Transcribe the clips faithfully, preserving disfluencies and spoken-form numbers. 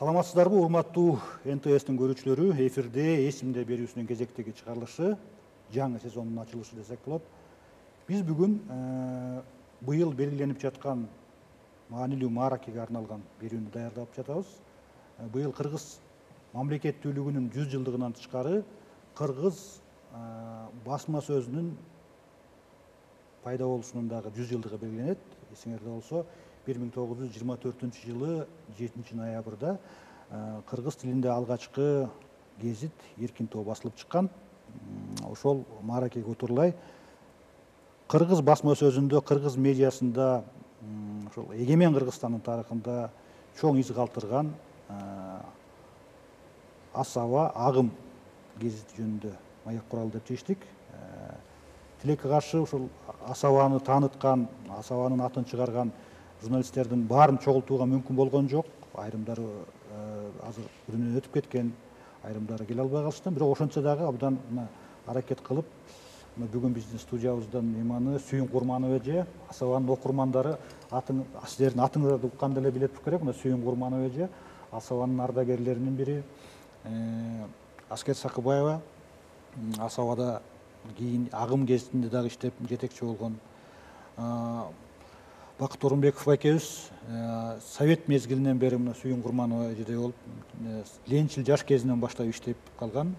Саламатсыздарбы, урматтуу эн тэ эстин көрүүчүлөрү, эфирде эсимде берүүсүнүн кезектеги чыгарылышы, жаңы сезондун ачылышы десек болот. Биз бүгүн быйыл белгиленип жаткан маанилүү мааракеге арналган берүүнү даярдап жатабыз. Быйыл Кыргыз мамлекеттүүлүгүнүн жүз жылдыгынан тышкары кыргыз басма сөзүнүн пайда болушунун дагы жүз жылдыгы белгиленет. Эсиңерде болсо бир миң тогуз жүз жыйырма төртүнчү жылы жетинчи ноябрда кыргыз тилинде алгачкы гезит «Эркин тоо» басылып чыккан. Ошол мааракеге отурлай кыргыз басма сөзүндө, кыргыз медиасында, ошол эгемен Кыргызстандын тарыхында чоң из калтырган асаба агым гезит жөнүндө маек куралы деп чечтик. Тилекке каршы ошол асабаны тааныткан, асабанын атын чыгарган журналисттердин баарын чогултууга мүмкүн болгон жок. Айрымдары азыр күнүнөн өтүп кеткен, айрымдары келе албай калышты. Бирок ошончо дагы абдан аракет кылып, бүгүн биздин студиябыздан мейманы Суйун Курманова же асабанын окурмандары атын сиздердин атыңызды укканда эле билетип керек. Мына Суйун Курманова же асабанын ардагерлеринин бири Аскер Сакыбаева, асабада кийин агым гезитинде дагы иштеп жетекчи болгон Бакыт Орунбеков экөөбүз совет мезгилинен бери мына Суйун Курманова жерде болуп, ленчил жаш кезинен баштап иштеп калган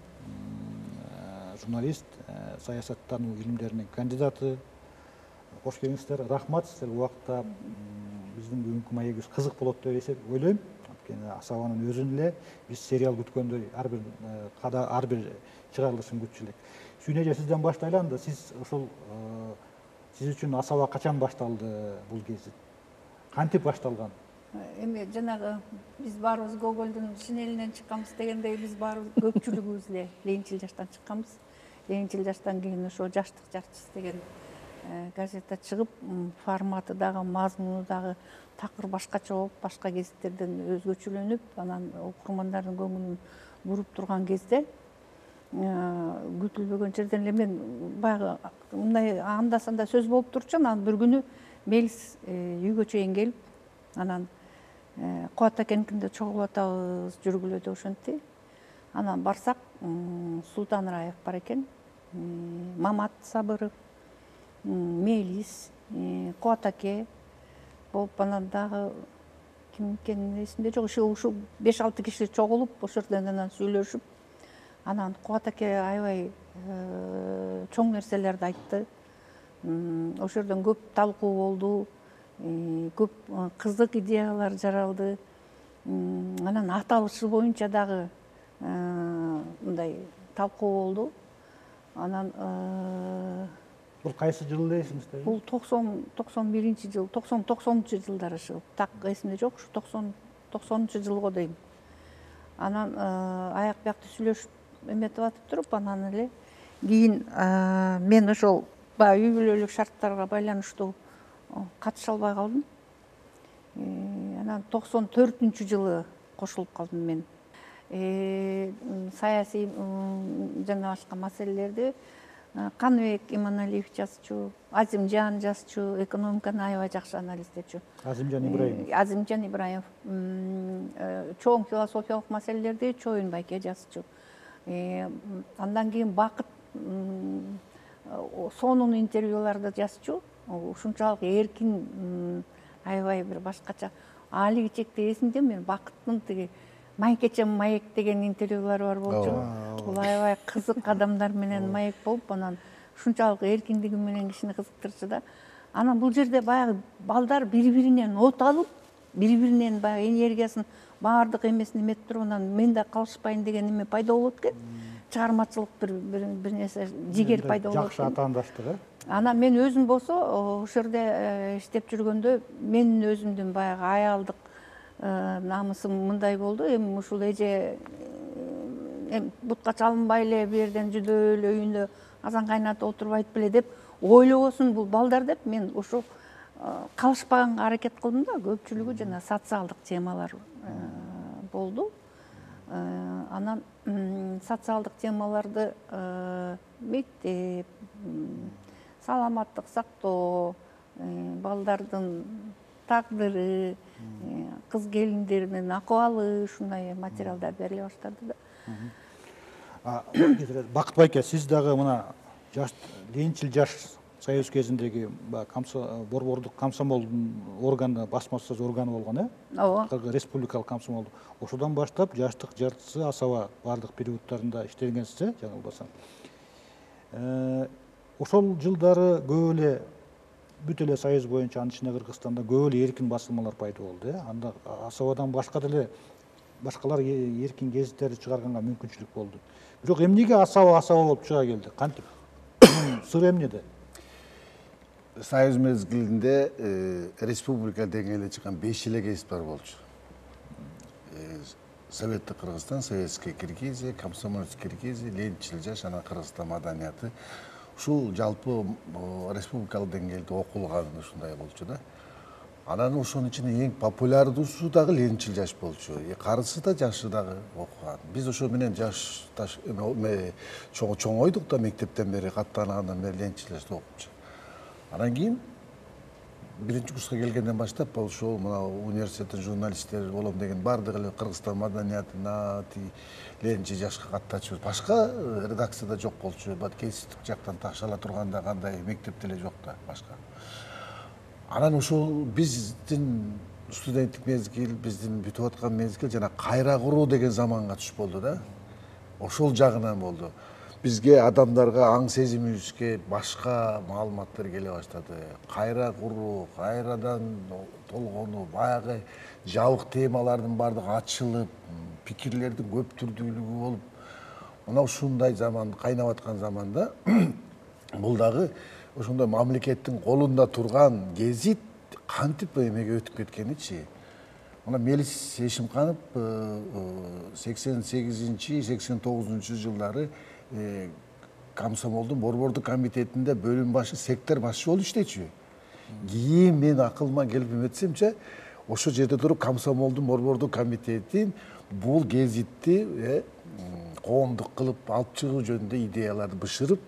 журналист, саясаттануу илимдеринин кандидаты. Кош келиңиздер, рахмат сиздер убакытта. Биздин бүгүнкү маегибиз кызык болот деп ойлойм. Асабанын өзүн эле биз сериал күткөндөй ар бир када, ар бир чыгарылышын күтчү элек. Сүйүн эже, сизден баштайлам да, сиз ошол сиз үчүн асаба качан башталды, бул гезит кантип башталган? Эми жанагы биз баарыбыз Гогольдун шинелинен чыкканбыз дегендей, биз баарыбыз көпчүлүгүбүз эле ленчил жаштан чыкканбыз. Ленчил жаштан кийин ошо жаштык жарчысы деген газета чыгып, форматы дагы, мазмуну дагы такыр башкача болуп, башка гезиттерден өзгөчөлөнүп, анан окурмандардын көңүлүн буруп турган кезде күтүлбөгөн жерден эле мен баягы мындай анда-санда сөз болуп турчу, анан бир күнү Мелис үйгө чейин келип, анан Кубат акенкинде чогулуп атабыз, жүргүлөдө ошентти. Анан барсак Султан Раев бар экен, Мамат Сабыров, Мелис, Кубат аке болуп, анан дагы ким экени эсимде жок, ушу беш алты киши чогулуп, ошол жерден анан сүйлөшүп, анан Кубат аке аябай чоң нерселерди айтты. Ошол жерден көп талкуу болду, көп кызык идеялар жаралды. Анан аталышы боюнча дагы мындай талкуу болду. Анан бул кайсы жыл дейсиңизби? Бул токсон токсон биринчи жыл, токсон токсонунчу жылдары чыгып, так эсимде жок, ушу токсон токсонунчу жылга дейм. Анан аяк бакты сүйлөшүп эметип атып туруп, анан эле кийин мен ошол үй бүлөлүк шарттарга байланыштуу катыша албай калдым. Анан токсон төртүнчү жылы кошулуп калдым мен. Саясий жана башка маселелерди Каныбек Иманалиев жазчу, Азимжан жазчу, экономиканы аябай жакшы анализ этчү. Азимжан Ибраимов. Азимжан Ибраимов чоң философиялык маселелерди Чоюн байке жазчу. Андан кийин Бакыт сонун интервьюларды жазчу. Ушунчалык эркин, аябай бир башкача. Алиги чекте эсимде мен Бакыттын тиги «Майкечем маек» деген интервьюлары бар болчу. Бул аябай кызык адамдар менен маек болуп, анан ушунчалык эркиндиги менен кишини кызыктырчу да. Анан бул жерде баягы балдар бири-биринен от алып, бири-биринен баягы энергиясын баардык эмесин эметип туруп, анан мен да калышпайын деген эме пайда болот экен. Чыгармачылык бир бир нерсе, жигер пайда болот. Жакшы атаандаштык, э? Анан мен өзүм болсо ошол жерде иштеп жүргөндө менин өзүмдүн баягы аялдык намысым мындай болду. Эми ушул эже бутка чалынбай эле бир жерден жүдө эле үйүндө азан кайнатып отурбайт беле деп ойлобосун бул балдар деп мен ошо калышпаганга аракет кылдым да. Көпчүлүгү жана социалдык темалар болду. Анан социалдык темаларды мектеп, саламаттык сактоо, балдардын тагдыры, кыз келиндеринин акыбалы ушундай материалдар бериле баштады да. Бакытбай аке, сиз дагы мына жаш ленчил жаш союз кезиндеги борбордук комсомолдун органы басмасөз органы болгон, э? Республикалык комсомол. Ошодон баштап жаштык жартысы асаба бардык периодтарында иштегенсиз, э, жаңылбасам. Ошол жылдары көп эле бүт эле союз боюнча анын ичинде Кыргызстанда көп эле эркин басылмалар пайда болду, э? Анда асабадан башка деле башкалар эркин гезиттерди чыгарганга мүмкүнчүлүк болду. Бирок эмнеге асаба асаба болуп чыга келди? Кантип? Сыр эмнеде? Союз мезгилинде республика деңгээлде чыккан беш эле гезиттер болчу. Советский Кыргызстан, Советский Киргизия, Комсомольский Киргизия, Ленинчил жаш, анан Кыргызстан маданияты. Ушул жалпы республикалык деңгээлде окулган ушундай болчу да. Анан ошонун ичинде эң популярдуусу дагы Ленинчил жаш болчу. Карысы да, жашы дагы окуган. Биз ошо менен жаш чоңойдук да мектептен бери, каттангандан бери Ленинчил жашта окупчу. Анан кийин биринчи курска келгенден баштап ошол мына университеттин журналисттери болом деген баардыгы эле Кыргызстан маданиятына Ленинчил жашка каттачыбыз. Башка редакцияда жок болчу. Баткеситтик жактан такшала турганда кандай мектепте эле жок да башка. Анан ошол биздин студенттик мезгил, биздин бүтүп аткан мезгил жана кайра куруу деген заманга түшүп болду да. Ошол жагынан болду. Бизге адамдарга аң сезимибизге башка маалыматтар келе баштады. Кайра куруу, кайрадан толгонуу, баягы жабык темалардын баардыгы ачылып, пикирлердин көп түрдүүлүгү болуп, мына ушундай заман, кайнап аткан заманда бул дагы ошондой мамлекеттин колунда турган гезит кантип эмеге өтүп кеткеничи. Мына Мелис Эшимканов сексен сегизинчи сексен тогузунчу жылдары комсомолдун борбордук комитетинде бөлүм башы, сектор башы болуп иштечү. Кийин мен акылыма келип эметсемче, ошо жерде туруп комсомолдун борбордук комитетин бул гезитти коомдук кылып алып чыгуу жөнүндө идеяларды бышырып,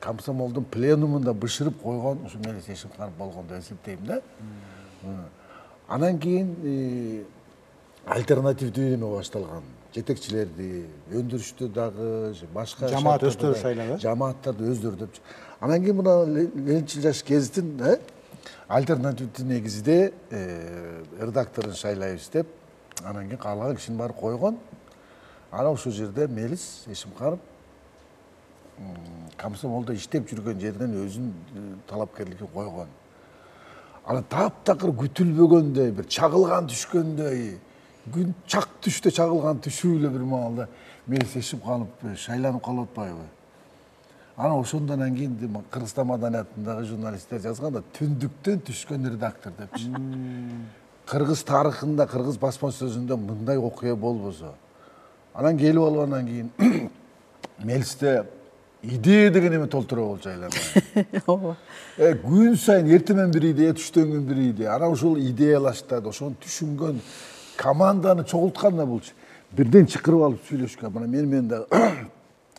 комсомолдун пленумунда бышырып койгон ушу Мелис Эшимканов болгон деп эсептейм да. Анан кийин альтернативдүү эме башталган. Жетекчилерди, өндүрүштү дагы, башка жамаат өстөрү шайлап, жамааттарды өздөрү деп. Анан кийин мына Ленинчил жаш гезитин альтернативдүү негизде редакторун шайлайбыз деп, анан кийин каалаган кишини барып койгон. Анан ошол жерде Мелис Эшимканов комсомолдо иштеп жүргөн жерден өзүнүн талапкерлигин койгон. Анан таптакыр күтүлбөгөндөй, бир чагылган түшкөндөй, күн чак түштө чагылган түшүү эле бир маалда Мелис Эшимканов шайланып калып атпайбы? Анан ошондон кийин Кыргызстан маданиятындагы журналисттер жазган да, түндүктөн түшкөн редактор деп. Кыргыз тарыхында, кыргыз басма сөзүндө мындай окуя болбосо. Анан келип алып анан кийин Мелисте идея деген эме толтура болчу айланма. Күн сайын эртемен бир идея, түштөн күн бир идея. Анан ошол идеялаштады, ошону түшүнгөн команданы чогулткан да болчу. Бирден чакырып алып сүйлөшкөн. Мына мен мен да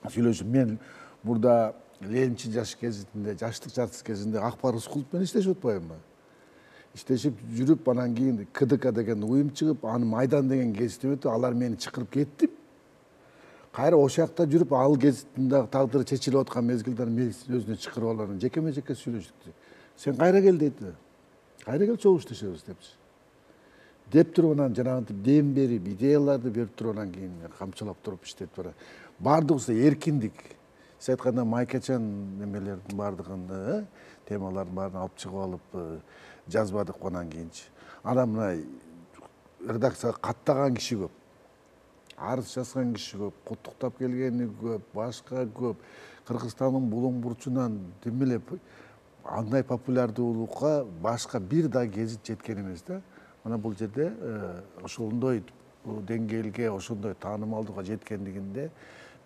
сүйлөшүп, мен мурда Ленинчил жаш кезинде, жаштык жартысы кезинде Акбар Ускулов менен иштешип атпаймынбы? Иштешип жүрүп, анан кийин КДК деген уюм чыгып, аны майдан деген гезит өтүп, алар мени чакырып кетти. Кайра ошол жакта жүрүп, ал гезиттин дагы тагдыры чечилип аткан мезгилде Мелисти өзүнө чакырып алып, анан жекеме-жеке сүйлөштүк. Сен кайра кел дейт. Кайра кел, чогуу иштешебиз депчи. Деп туруп анан жанагынтип дем берип, идеяларды берип туруп анан кийин камчылап туруп иштеп бара. Баардыгысы эркиндик. Сиз айтканда майкачан немелердин баардыгын, э, темалардын баарын алып чыгып алып жазбадык анан кийинчи. Анан мына редакцияга каттаган киши көп. Арыз жазган киши көп, куттуктап келгени көп, башка көп. Кыргызстандын булуң бурчунан демелеп андай популярдуулукка башка бир да гезит жеткен эмес да. Мына бул жерде ошондой деңгээлге, ошондой таанымалдыкка жеткендигинде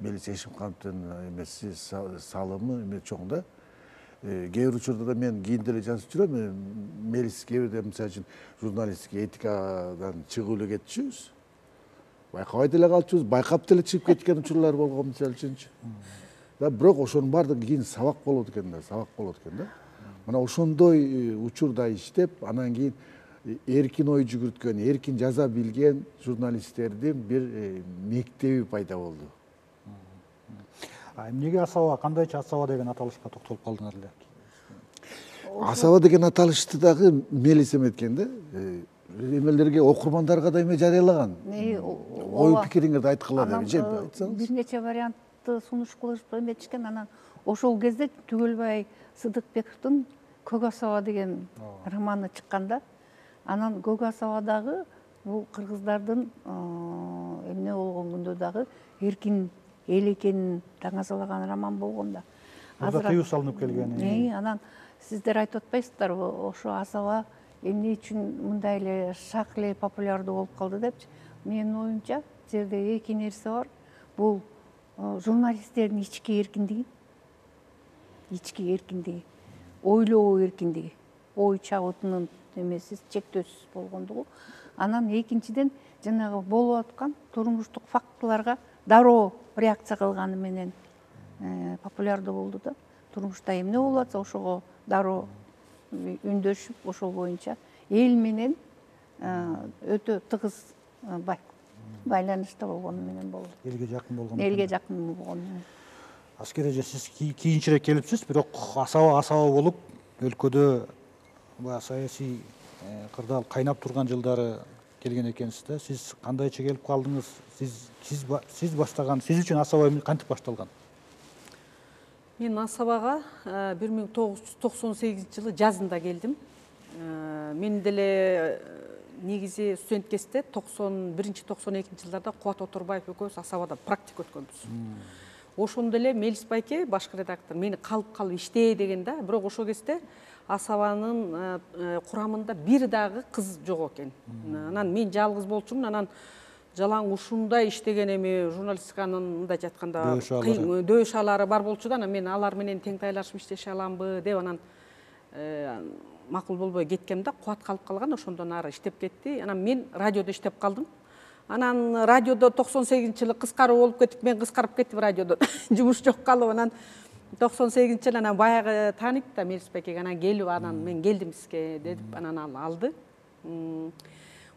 Мелис Эшимкановдун эмеси, салымы эме чоң да. Кээ бир учурда да мен кийин деле жазып жүрөм, Мелис кээ бирде мисалы үчүн журналистика этикадан чыгып эле кетчүбүз. Байкабай деле калчубуз, байкап деле чыгып кеткен учурлар болгон мисалы үчүнчү. Бирок ошонун баардыгы кийин сабак болот экен да, сабак болот экен да. Мына ошондой учурда иштеп, анан кийин эркин ой жүгүрткөн, эркин жаза билген журналисттердин бир мектеби пайда болду. Эмнеге асаба, кандайча асаба деген аталышка токтолуп калдыңар эле? Асаба деген аталышты дагы мен эсем эткенде, эмелерге, окурмандарга да эме жарыялаган. Ой пикириңерди айткыла деп же айтсаңыз. Бир нече вариантты сунуш кылып эметишкен, анан ошол кезде Түгөлбай Сыдыкбековдун Көк асаба деген романы чыкканда, анан Көк асабадагы бул кыргыздардын эмне болгон күндө дагы эркин эл экенин таңазалаган роман болгон да. Азыр тыюу салынып келген. Э, анан сиздер айтып атпайсыздарбы, ошо асаба эмне үчүн мындай эле шак эле популярдуу болуп калды депчи? Менин оюмча, жерде эки нерсе бар. Бул журналисттердин ички эркиндиги, ички эркиндиги, ойлоо эркиндиги, ой чагытынын эмесиз, чектөөсүз болгондугу. Анан экинчиден жанагы болуп аткан турмуштук фактыларга дароо реакция кылганы менен популярдуу болду да. Турмушта эмне болуп атса, ошого дароо үндөшүп, ошол боюнча эл менен өтө тыгыз байланышта болгону менен болду. Элге жакын болгону. Элге жакын болгону. Аскере же сиз кийинчерээк келипсиз, бирок асаба асаба болуп өлкөдө бая саясий кырдаал кайнап турган жылдары келген экенсиз да. Сиз кандайча келип калдыңыз? Сиз сиз сиз баштаган, сиз үчүн асаба кантип башталган? Мен асабага бир миң тогуз жүз токсон сегизинчи жылы жазында келдим. Мен деле негизи студент кезде токсон биринчи токсон экинчи жылдарда Кубат Отурбаев экөөбүз асабада практика өткөнбүз. Ошондо эле Мелис байке, башкы редактор, мени калып-калып иштей деген да, бирок ошол кезде асабанын курамында бир дагы кыз жок экен. Анан мен жалгыз болчумун, анан жалаң ушундай иштеген эми журналистиканын мында жатканда дөөш алары бар болчу да, мен алар менен тең тайлашып иштеше аламбы деп анан макул болбой кеткем да, кубат калып калган, ошондон ары иштеп кетти. Анан мен радиодо иштеп калдым. Анан радиодо токсон сегизинчи жылы кыскаруу болуп кетип, мен кыскарып кеттим радиодо. Жумуш жок калып, анан токсон сегизинчи жылы анан баягы тааныйт да Мелис байкеге, анан келип анан мен келдим сизге деп анан ал алды.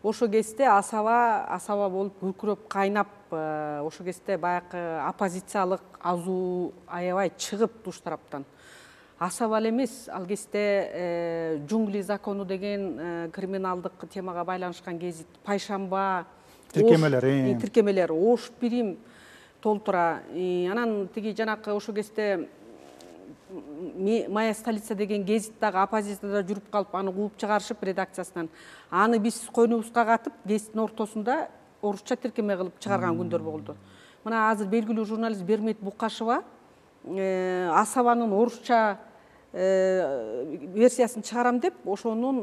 Ошо кезде асаба асаба болуп көркүрөп кайнап, ошо кезде баягы оппозициялык азуу аябай чыгып туш тараптан. Асаба эле эмес, ал кезде джунгли закону деген криминалдык темага байланышкан гезит, Пайшамба, тиркемелер, тиркемелер, Ош Бирим толтура. Анан тиги жанакы ошо кезде Моя столица деген гезит дагы оппозицияда жүрүп калып, аны кууп чыгарышып редакциясынан. Аны биз койнубузга катып, гезиттин ортосунда орусча тиркеме кылып чыгарган күндөр болду. Мына азыр белгилүү журналист Бермет Букашева асабанын орусча версиясын чыгарам деп, ошонун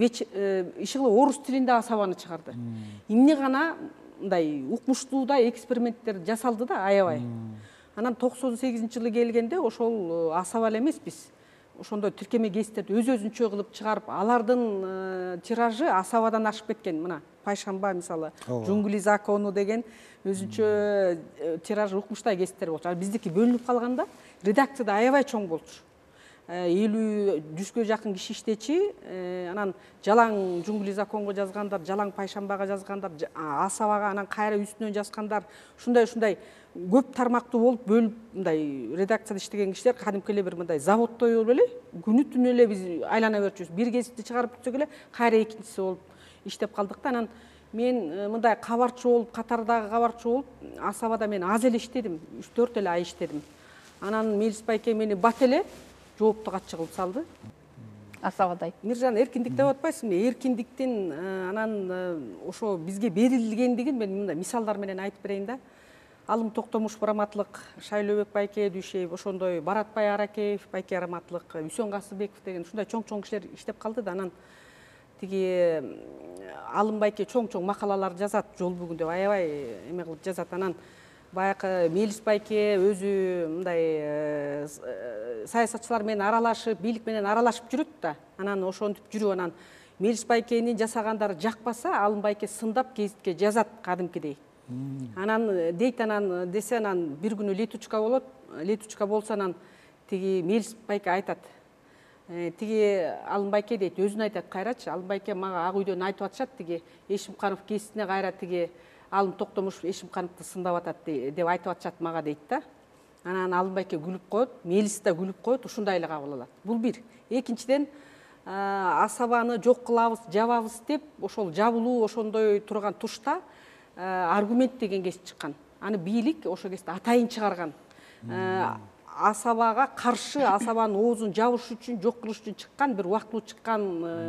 ишигиле орус тилинде асабаны чыгарды. Эмне гана мындай укмуштуу да эксперименттер жасалды да аябай. Анан токсон сегизинчи жылы келгенде ошол асаба эле эмес биз. Ошондо тиркеме гезиттерди өз-өзүнчө кылып чыгарып, алардын тиражы асабадан ашып кеткен. Мына Пайшамба мисалы, Джунгли закону деген өзүнчө тиражы укмуштай гезиттер болчу. Биздики бөлүнүп калганда редакцияда аябай чоң болчу. элүү жүзгө жакын киши иштечи, анан жалаң Джунгли законго жазгандар, жалаң Пайшамбага жазгандар, асабага анан кайра үстүнөн жазгандар, ушундай-ушундай көп тармактуу болуп бөлүп мындай редакцияда иштеген кишилер кадимки эле бир мындай заводтой болуп эле күнү түнү эле биз айлана берчүбүз. Бир гезитти чыгарып түшсөк эле кайра экинчиси болуп иштеп калдык да. Анан мен мындай кабарчы болуп, катардагы кабарчы болуп, асабада мен аз эле иштедим, үч төрт эле ай иштедим. Анан Мелис байке мени бат эле жооптуу катчы кылып салды. Асабадай. Миржан, эркиндик деп атпайсыңбы? Эркиндиктин анан ошо бизге берилгендигин мен мындай мисалдар менен айтып берейин да. Алым Токтомушев раматлык, Шайлообек байке, Дүйшеев, ошондой Баратбай Аракеев байке раматлык, Үсөн Касыбеков деген ушундай чоң-чоң кишилер иштеп калды да. Анан тиги Алым байке чоң-чоң макалалар жазат, Жол бүгүн деп аябай эме кылып жазат. Анан баягы Мелис байке өзү мындай саясатчылар менен аралашып, бийлик менен аралашып жүрөт да. Анан ошонтип жүрүп, анан Мелис байкенин жасагандары жакпаса, Алым байке сындап гезитке жазат кадимкидей. Анан дейт, анан десе, анан бир күнү летучка болот, летучка болсо анан тиги Мелис байке айтат: тиге Алымбайке дейт, өзүн айтат, кайратчы, Алымбайке мага ак үйдөн айтып атышат тиге, Эшимканов кесине кайрат тиге, Алым Токтомушев Эшимкановду сындап атат деп айтып атышат мага дейт да. Анан Алымбайке күлүп коет, Мелис да күлүп коет, ушундайлык кабыл алат. Бул бир. Экинчиден, асабаны жок кылабыз, жабабыз деп, ошол жабылуу, ошондой турган тушта аргумент деген кесип чыккан. Аны бийлик ошо кесип атайын чыгарган. Асабаға қаршы, асабаның оозун жабыш үчүн, жок кылыш үчүн чыккан, бир убактылуу чыккан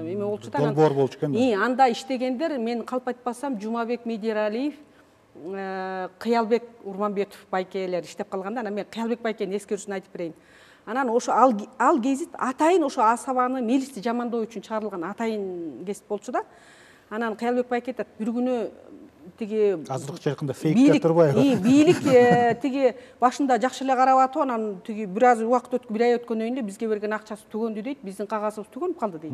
эме болчу да. Долбоор болчу экен да. И анда иштегендер, мен калп айтпасам, Жумабек Медиралиев, Кыялбек Урманбетов байкелер иштеп калганда, анан мен Кыялбек байкенин эскерүүсүн айтып берейин. Анан ошо ал гезит атайын ошо асабаны, Мелисти жамандоо үчүн чыгарылган атайын гезит болчу да. Анан Кыялбек байке айтат, бир күнү тиги азыркы чайкында фейктер турбайбы? И бийлик тиги башында жакшы эле карап атып, анан тиги бир аз убакыт өткөн, бир ай өткөндөн кийин бизге берген акчасы түгөндү дейт, биздин кагазыбыз түгөнүп калды дейт.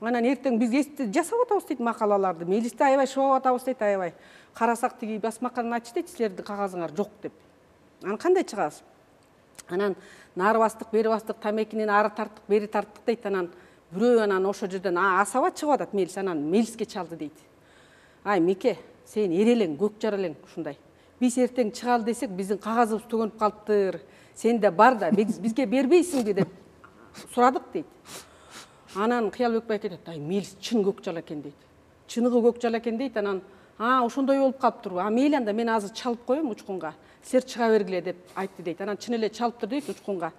Анан эртең биз эсти жасап атабыз дейт макалаларды, Мелисти аябай шыбап атабыз дейт, аябай. Карасак тиги басмаканын ачты дейт, силердин кагазыңар жок деп. Анан кандай чыгасыз? Анан нары бастык, бери бастык, тамекинен ары тарттык, бери тарттык дейт, анан бирөө анан ошо жерден асаба чыгып атат Мелис, анан Мелиске чалды дейт. Ай Меке, сен ерелең, көк жаралең ушундай. Биз эртең чыгалы десек, биздин кагазыбыз төгөнүп калыптыр. Сен да бар да, бизге бербейсиңби деп сурадык дейт. Анан Кыялбек байке айтат, ай Мелис чын көк жала экен дейт. Чыныгы көк жала экен дейт, анан а ошондой болуп калыптырбы. А мейли анда мен азыр чалып коем учкунга. Силер чыга бергиле деп айтты дейт. Анан чын эле чалыптыр дейт учкунга.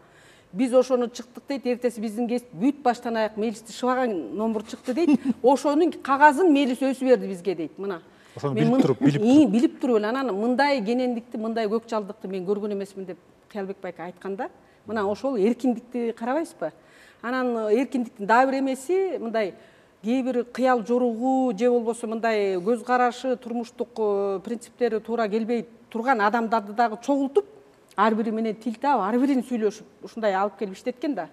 Биз ошону чыктык дейт, эртеси биздин кесип бүт баштан аяк Мелисти шыбаган номер чыкты дейт. Ошонун кагазын Мелис өсүп берди бизге дейт. Мына. Ошону билип туруп, билип туруп. И, билип туруп эле анан мындай кенендикти, мындай көк жалдыкты мен көргөн эмесмин деп Кыялбек байка айтканда, мына ошол эркиндикти карабайсызбы? Анан эркиндиктин дагы бир эмеси мындай кээ бир кыял жоругу же болбосо мындай көз карашы, турмуштук принциптери туура келбей турган адамдарды дагы чогултуп ар бири менен тил таап, ар бирин сүйлөшүп, ушундай алып келип иштеткен да.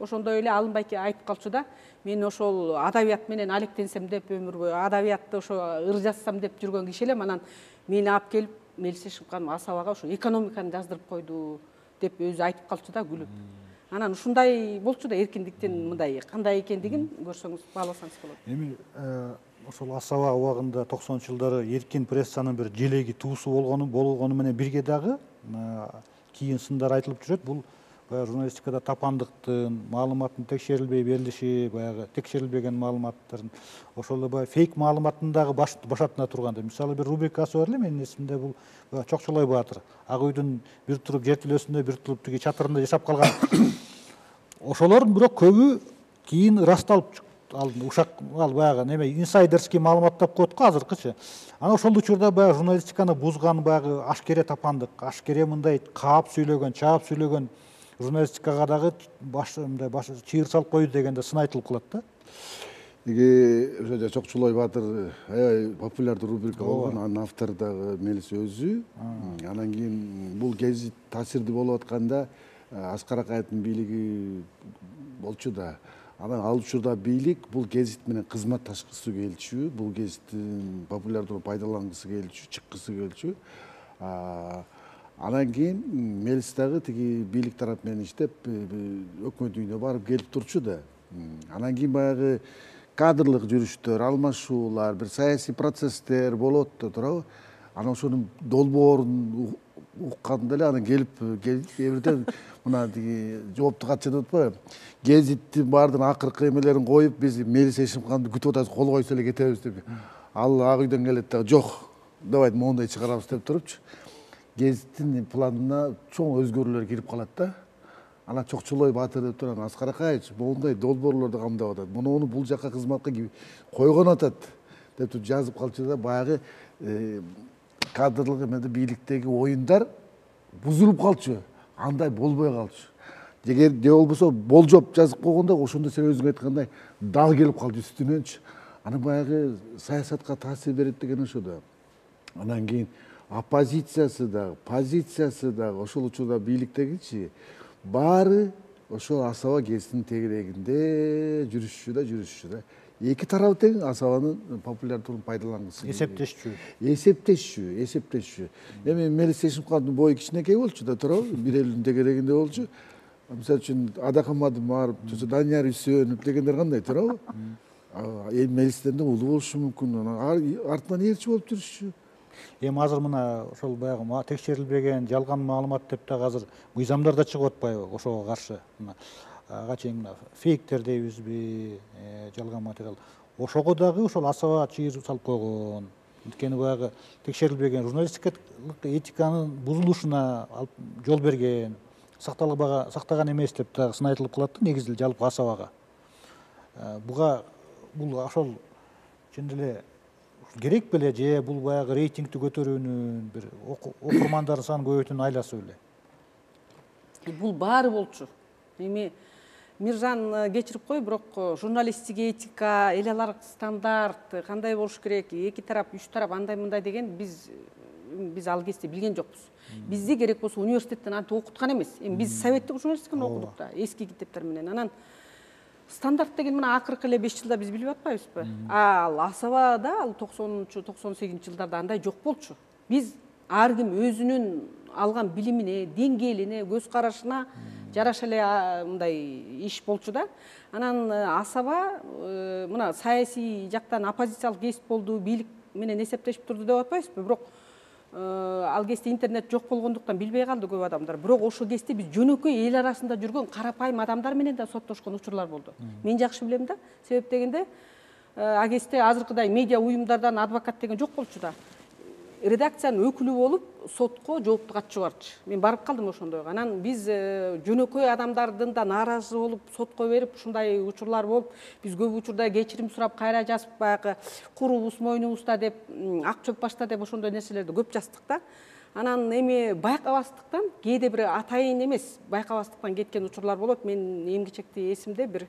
Ошондой эле Алымбайке айтып калчу да, мен ошол адабият менен алектенсем деп өмүр бою, адабиятты ошо ыр жазсам деп жүргөн киши элем, анан мени алып келип Мелис Эшимканова асабага ошо экономиканы жаздырып койду деп өзү айтып калчу да күлүп. Анан ушундай болчу да эркиндиктин мындай кандай экендигин көрсөңүз, бааласаңыз болот. Эми ошол асаба убагында токсонунчу жылдары эркин прессанын бир желеги туусу болгону болгону менен бирге дагы кийин сындар айтылып жүрөт. Бул баягы журналистикада тапандыктын, маалыматтын текшерилбей берилиши, баягы текшерилбеген маалыматтардын, ошол эле баягы фейк маалыматтын дагы башатына турганда, мисалы бир рубрикасы бар эле менин эсимде, бул Чокчолой Баатыр Ак үйдүн бир туруп жертөлөсүндө, бир туруп тиги чатырында жашап калган. Ошолордун бирок көбү кийин ырасталып чыкты. Ал ушак ал баягы неме инсайдерский маалымат тап коет го азыркычы. Ана ошол учурда баягы журналистиканы бузган баягы ашкере тапандык, ашкере мындай каап сүйлөгөн, чаап сүйлөгөн журналистикага дагы башында баш чыйыр салып койду дегенде сын айтылып калат да. Тиги өзү Чокчулай Батыр аябай популярдуу рубрика болгон, анын автору дагы Мелис өзү. Анан кийин бул гезит таасирди болуп атканда Аскар Акаевдин бийлиги болчу да. Анан ал учурда бийлик бул гезит менен кызмат ташкысы келчү, бул гезиттин популярдуу пайдалангысы келчү, чыккысы келчү. Анан кийин Мелис дагы тиги бийлик тарап менен иштеп, өкмөт үйүнө барып келип турчу да. Анан кийин баягы кадрлык жүрүштөр, алмашуулар, бир саясий процесстер болот да турабы. Анан ошонун долбоорун укканда эле анан келип эбирден мына тиги жоопту катчы деп атпайбы? Гезиттин баардын акыркы эмелерин коюп, биз Мелис Эшимкановду күтүп атабыз, кол койсо эле кетебиз деп. Ал Ак үйдөн келет да, жок, давайте моундай чыгарабыз деп турупчу. Гезиттин планына чоң өзгөрүүлөр кирип калат да. Ана Чокчулой Батыр деп турган Аскар Акаевич моундай долбоорлорду камдап атат. Мунуну бул жакка кызматка койгон атат деп жазып калчу да, баягы кадрлык эмеде бийликтеги оюндар бузулуп калчу. Андай болбой калчу. Эгер же болбосо болжоп жазып койгондо, ошондо сен өзүң айткандай дал келип калды үстүнөнчү. Анан баягы саясатка таасир берет деген ошо да. Анан кийин оппозициясы дагы, позициясы дагы, ошол учурда бийликтегичи баары ошол асаба гезитинин тегерегинде жүрүшчү да, жүрүшчү да. Эки тарап тең асабанын популярдуулугун пайдалангысы. Эсептешчү. Эсептешчү, эсептешчү. Эми Мелис Эшимкановдун бою кичинекей болчу да турабы, бир элдин тегерегинде болчу. Мысалы үшін адақымады марып, данияр үйсөніп дегендер қандай тұрау? Ем мәлістенде ұлы болшы мүмкін, артынан ерші болып түрші. Ем азыр мұна ұшыл баяғы мұна текшерілбеген, жалған мағылымат тіпті қазір мұйзамдар да шығып отпай ұшуға қаршы. Қачен мұна фейктерде үзбей, жалған материал. Ұшуғыдағы ұшыл асыға чиіз ұсалып қойғын. Өткені баяғы текшерілбеген журналистикалық этиканың бұзылушына жол берген, сақтаған емес деп сынайтылып қылатты, негізді жалып асауаға. Бұға бұл ашол женділе керек біле же, бұл баяғы рейтингті көтеруінің, оқырмандарын сан көйетінің айласы өлі. Бұл бары болчу. Миржан кечирип кой, бирок журналистика этика, эл алар стандарт, кандай болуш керек, эки тарап, үч тарап, андай мындай деген биз биз ал кезде билген жокпуз. Бизде керек болсо университеттен антип окуткан эмес. Эми биз советтик журналистиканы окудук да, эски китептер менен. Анан стандарт деген мына акыркы эле беш жылда биз билип атпайбызбы? Ал асабада ал токсонунчу, токсон сегизинчи жылдарда андай жок болчу. Биз ар ким өзүнүн алган билимине, деңгээлине, көз карашына жараша эле мындай иш болчу да. Анан асаба мына саясий жактан оппозициялык кесип болду, бийлик менен эсептешип турду деп атпайсызбы? Бирок ал кезде интернет жок болгондуктан билбей калды көп адамдар. Бирок ошол кезде биз жөнөкөй эл арасында жүргөн карапайым адамдар менен да соттошкон учурлар болду. Мен жакшы билем да, себеп дегенде а кезде азыркыдай медиа уюмдардан адвокат деген жок болчу да. Редакциянын өкүлү болуп, сотко жоопту катчу барчу. Мен барып калдым ошондойго. Анан биз жөнөкөй адамдардын да нааразы болуп, сотко берип, ушундай учурлар болуп, биз көп учурда кечирим сурап, кайра жазып, баягы курубуз, мойнубузда деп, ак чөп башта деп ошондой нерселерди көп жаздык да. Анан эми байкабастыктан, кээде бир атайын эмес, байкабастыктан кеткен учурлар болот. Мен эмгичекти эсимде бир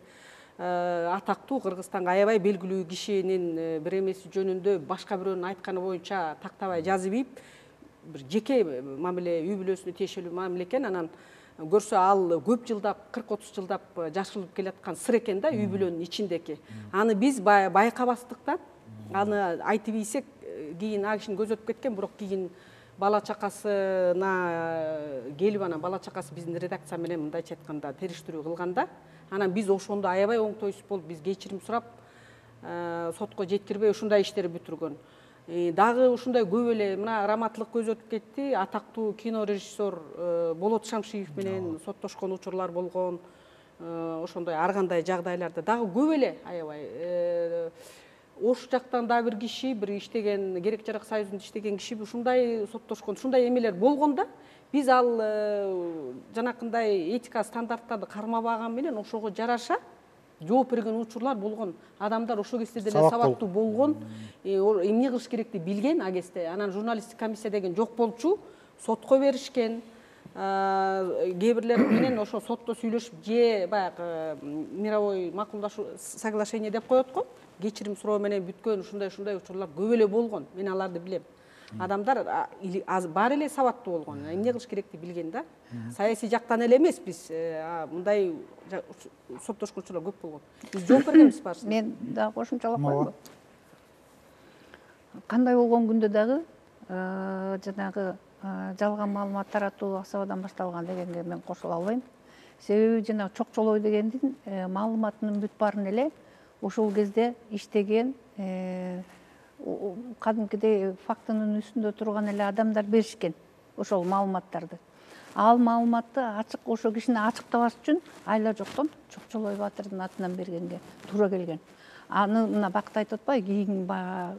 атактуу Кыргызстанга аябай белгилүү кишинин бир эмеси жөнүндө башка бирөөнүн айтканы боюнча тактабай жазып ийип бир жеке мамиле үй бүлөсүнө тиешелүү мамиле экен. Анан көрсө ал көп жылдап, кырк отуз жылдап жашырылып келаткан сыр экен да, үй бүлөнүн ичиндеки. Аны биз байкабастыктан аны айтып ийсек, кийин а кишинин көзү өтүп кеткен, бирок кийин бала чакасына келип анан бала чакасы биздин редакция менен мындайча айтканда териштирүү кылганда, анан биз ошондо аябай оңтойсуз болуп, биз кечирим сурап, сотко жеткирбей ушундай иштер бүтүргөн. Дагы ушундай көп эле мына раматтылык көз өтүп кетти. Атактуу кино режиссер Болот Шамшиев менен соттошкон учурлар болгон. Ошондой ар кандай жагдайларда дагы көп эле аябай ош жактан да бир киши, бир иштеген, керек жарак союзунда иштеген киши ушундай соттошкон, ушундай эмелер болгонда биз ал жанакындай этика стандарттарды кармабаган менен ошого жараша жооп берген учурлар болгон. Адамдар ошол кезде деле сабаттуу болгон, эмне кылыш керекти билген а кезде. Анан журналистик комиссия деген жок болчу, сотко беришкен. Кээ бирлер менен ошо сотто сүйлөшүп же баягы мировой макулдашуу соглашение деп коет го, кечирим суроо менен бүткөн ушундай-ушундай учурлар көп эле болгон. Мен аларды билем. Адамдар аз бар эле сабаттуу болгон, эмне кылыш керекти билген да. Саясий жактан эле эмес биз мындай соттошкучулар көп болгон. Биз жооп бергенбиз барсын. Мен да кошумчалап коймун. Кандай болгон күндө дагы жанагы жалган маалымат таратуу асабадан башталган дегенге мен кошула албайм. Себеби жанагы чокчолоо дегендин маалыматынын бүт баарын эле ошол кезде иштеген кадимкидей фактынын үстүндө турган эле адамдар беришкен ошол маалыматтарды. Ал маалыматты ачык ошол кишини ачыктабаш үчүн айла жоктон Чокчолой батырдын атынан бергенге туура келген. Аны мына Бакыт айтып атпайбы, кийин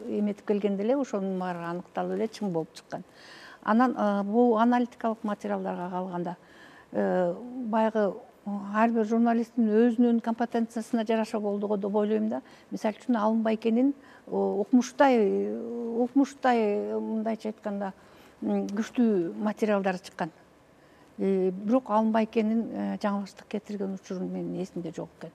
эметип келгенде эле ошонун баары аныкталып эле чын болуп чыккан. Анан бул аналитикалык материалдарга калганда баягы ар бир журналисттин өзүнүн компетенциясына жараша болдуго деп ойлойм да. Мисалы үчүн алынбай экенин окумуштай окумуштай мындайча айтканда күчтүү материалдар чыккан. Бирок алынбай экенин жаңылыштык кетирген учурун менин эсимде жок экен.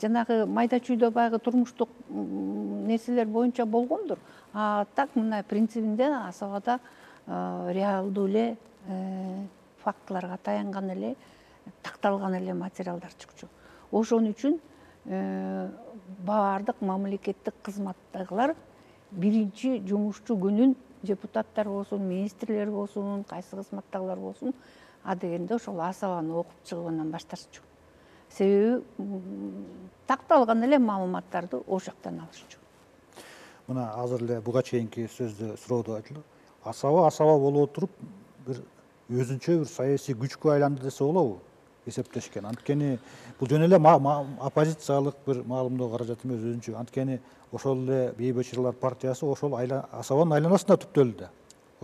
Жанагы майда чүйдө баягы турмуштук нерселер боюнча болгондур. А так мына принцибинде асабада реалдуу эле фактыларга таянган эле такталган эле материалдар чыкчу. Ошон үчүн баардык мамлекеттик кызматтагылар биринчи жумушчу күнүн депутаттар болсун, министрлер болсун, кайсы кызматтагылар болсун, адегенде ошол асабаны окуп чыгуудан башташчу. Себеби такталган эле маалыматтарды ошол жактан алышчу. Мына азыр эле буга чейинки сөздө суроодо айтылды. Асаба асаба боло отуруп бир өзүнчө бир саясий күчкө айланды десе болобу? Эсептешкен. Анткени бул жөн эле оппозициялык бир маалымдоо каражаты эмес өзүнчө. Анткени ошол эле Бейбитчилар партиясы ошол асабанын айланасында түптөлдү.